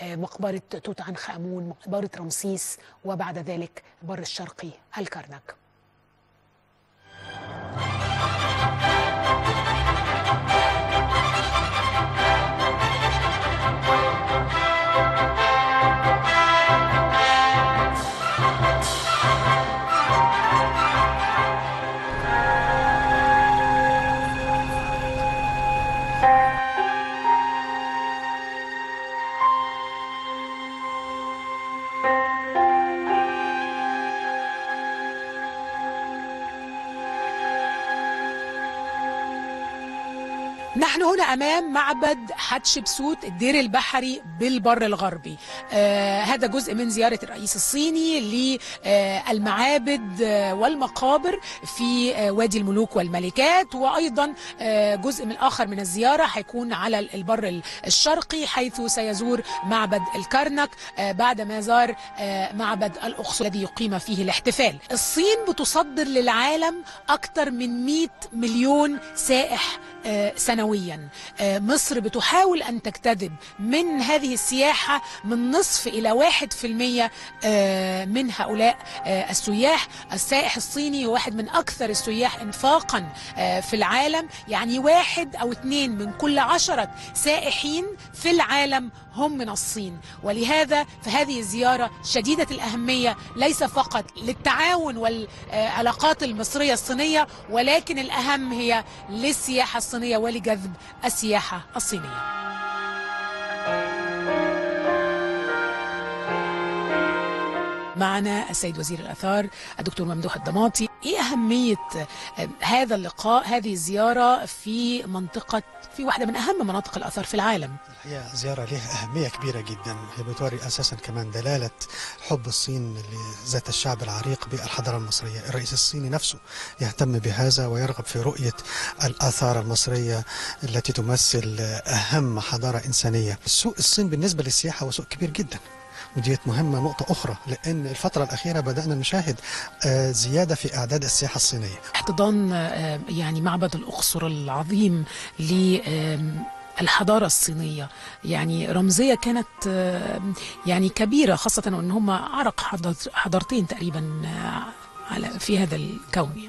مقبرة توت عنخ آمون، مقبرة رمسيس، وبعد ذلك بر الشرقي الكرنك. نحن هنا أمام معبد حتشبسوت الدير البحري بالبر الغربي. آه هذا جزء من زيارة الرئيس الصيني للمعابد آه آه والمقابر في آه وادي الملوك والملكات، وأيضا آه جزء من الآخر من الزيارة هيكون على البر الشرقي، حيث سيزور معبد الكرنك آه بعدما زار آه معبد الأقصر الذي يقيم فيه الاحتفال. الصين بتصدر للعالم أكثر من مئة مليون سائح آه سنويا. مصر بتحاول أن تجتذب من هذه السياحة من نصف إلى واحد في المية من هؤلاء السياح. السائح الصيني هو واحد من أكثر السياح انفاقا في العالم، يعني واحد أو اثنين من كل عشرة سائحين في العالم هم من الصين. ولهذا فهذه الزيارة شديدة الأهمية، ليس فقط للتعاون والعلاقات المصرية الصينية، ولكن الأهم هي للسياحة الصينية ولجذب السياحة الصينية. معنا السيد وزير الآثار الدكتور ممدوح الدماطي. ايه أهمية هذا اللقاء، هذه الزيارة في منطقة، في واحدة من أهم مناطق الآثار في العالم؟ الحقيقة زيارة لها أهمية كبيرة جدا، هي بتوري أساسا كمان دلالة حب الصين لذات الشعب العريق بالحضارة المصرية. الرئيس الصيني نفسه يهتم بهذا ويرغب في رؤية الآثار المصرية التي تمثل أهم حضارة إنسانية. سوق الصين بالنسبة للسياحة هو سوق كبير جدا، وديت مهمة نقطة أخرى، لأن الفترة الأخيرة بدأنا نشاهد زيادة في أعداد السياحة الصينية. احتضان يعني معبد الأقصر العظيم ل الحضارة الصينية يعني رمزية كانت يعني كبيرة، خاصة أن هم عرق حضارتين تقريبا على في هذا الكون.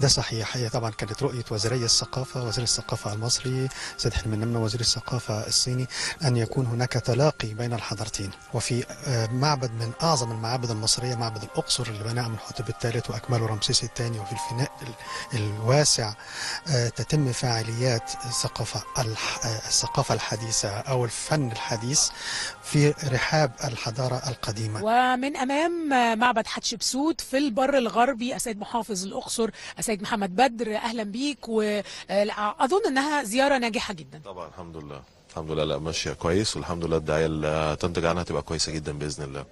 ده صحيح، هي طبعا كانت رؤية وزيري الثقافة، وزير الثقافة المصري سيد حلمي النمى، وزير الثقافة الصيني، أن يكون هناك تلاقي بين الحضارتين. وفي معبد من أعظم المعابد المصرية، معبد الأقصر اللي بناه منحوتب الثالث وأكمله رمسيس الثاني، وفي الفناء الواسع تتم فعاليات الثقافة الثقافة الحديثة أو الفن الحديث في رحاب الحضارة القديمة. ومن أمام معبد حتشبسوت في البر الغربي السيد محافظ الأقصر السيد محمد بدر، أهلا بيك، وأظن أنها زيارة ناجحة جدا. طبعا الحمد لله، الحمد لله لا ماشية كويس، والحمد لله الدعاية اللي تنتج عنها تبقى كويسة جدا بإذن الله.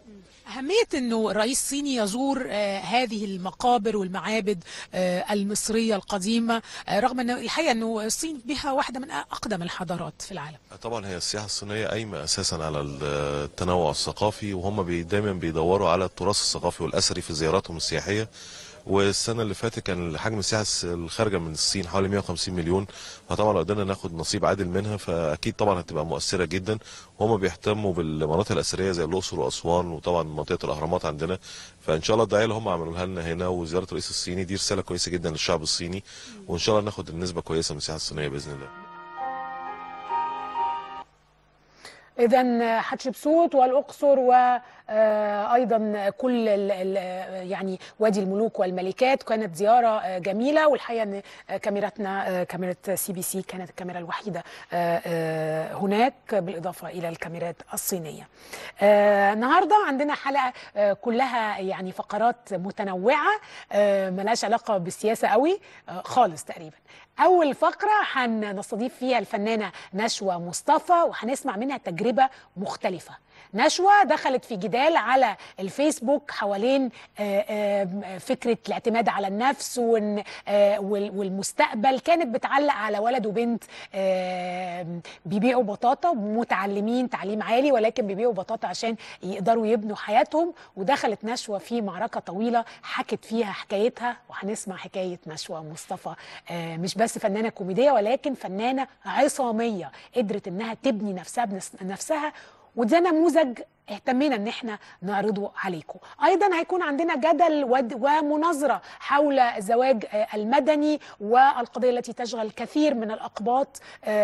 أهمية أنه الرئيس الصيني يزور آه هذه المقابر والمعابد آه المصرية القديمة، آه رغم أنه الحقيقة أنه الصين بها واحدة من أقدم الحضارات في العالم. طبعا هي السياحة الصينية قايمة أساسا على التنوع الثقافي، وهم بي دايما بيدوروا على التراث الثقافي والأثري في زياراتهم السياحية. والسنة اللي فاتت كان حجم السياحة الخارجة من الصين حوالي مئة وخمسين مليون، فطبعا لو قدرنا ناخد نصيب عادل منها فأكيد طبعا هتبقى مؤثرة جدا. وهم بيهتموا بالمناطق الأثرية زي الأقصر وأسوان، وطبعا منطقة الأهرامات عندنا، فإن شاء الله الدعاية اللي هم عملوها لنا هنا وزيارة الرئيس الصيني دي رسالة كويسة جدا للشعب الصيني، وإن شاء الله ناخد النسبة كويسة من السياحة الصينية بإذن الله. إذا حتشبسوت والأقصر وأيضا كل يعني وادي الملوك والملكات كانت زيارة جميلة، والحقيقة أن كاميرتنا كاميرا سي بي سي كانت الكاميرا الوحيدة هناك بالإضافة إلى الكاميرات الصينية. النهاردة عندنا حلقة كلها يعني فقرات متنوعة ملهاش علاقة بالسياسة قوي خالص تقريبا. أول فقرة هنستضيف فيها الفنانة نشوى مصطفى وهنسمع منها تجربة مختلفة. نشوى دخلت في جدال على الفيسبوك حوالين فكرة الاعتماد على النفس والمستقبل، كانت بتعلق على ولد وبنت بيبيعوا بطاطا، متعلمين تعليم عالي ولكن بيبيعوا بطاطا عشان يقدروا يبنوا حياتهم، ودخلت نشوى في معركة طويلة حكت فيها حكايتها، وهنسمع حكاية نشوى مصطفى. مش بس فنانة كوميدية ولكن فنانة عصامية، قدرت انها تبني نفسها بنفسها، وده نموذج اهتمينا ان احنا نعرضه عليكم. ايضا هيكون عندنا جدل ومناظره حول الزواج المدني والقضيه التي تشغل كثير من الاقباط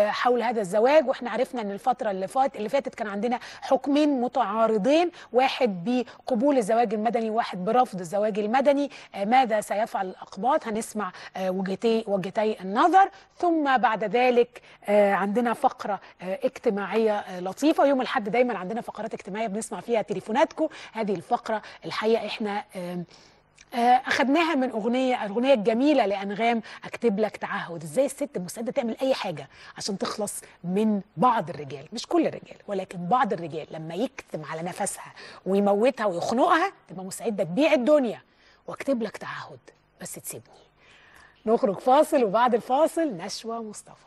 حول هذا الزواج، واحنا عرفنا ان الفتره اللي فاتت اللي فاتت كان عندنا حكمين متعارضين، واحد بقبول الزواج المدني وواحد برفض الزواج المدني. ماذا سيفعل الاقباط؟ هنسمع وجهتي وجهتي النظر. ثم بعد ذلك عندنا فقره اجتماعيه لطيفه، يوم الاحد دايما عندنا فقرات اجتماعيه بنسمع فيها تليفوناتكم، هذه الفقرة الحقيقة احنا اخدناها من اغنية الاغنية الجميلة لأنغام، اكتب لك تعهد. ازاي الست مستعدة تعمل اي حاجة عشان تخلص من بعض الرجال، مش كل الرجال ولكن بعض الرجال لما يكتم على نفسها ويموتها ويخنقها تبقى مستعدة تبيع الدنيا، واكتب لك تعهد بس تسيبني. نخرج فاصل وبعد الفاصل نشوى مصطفى.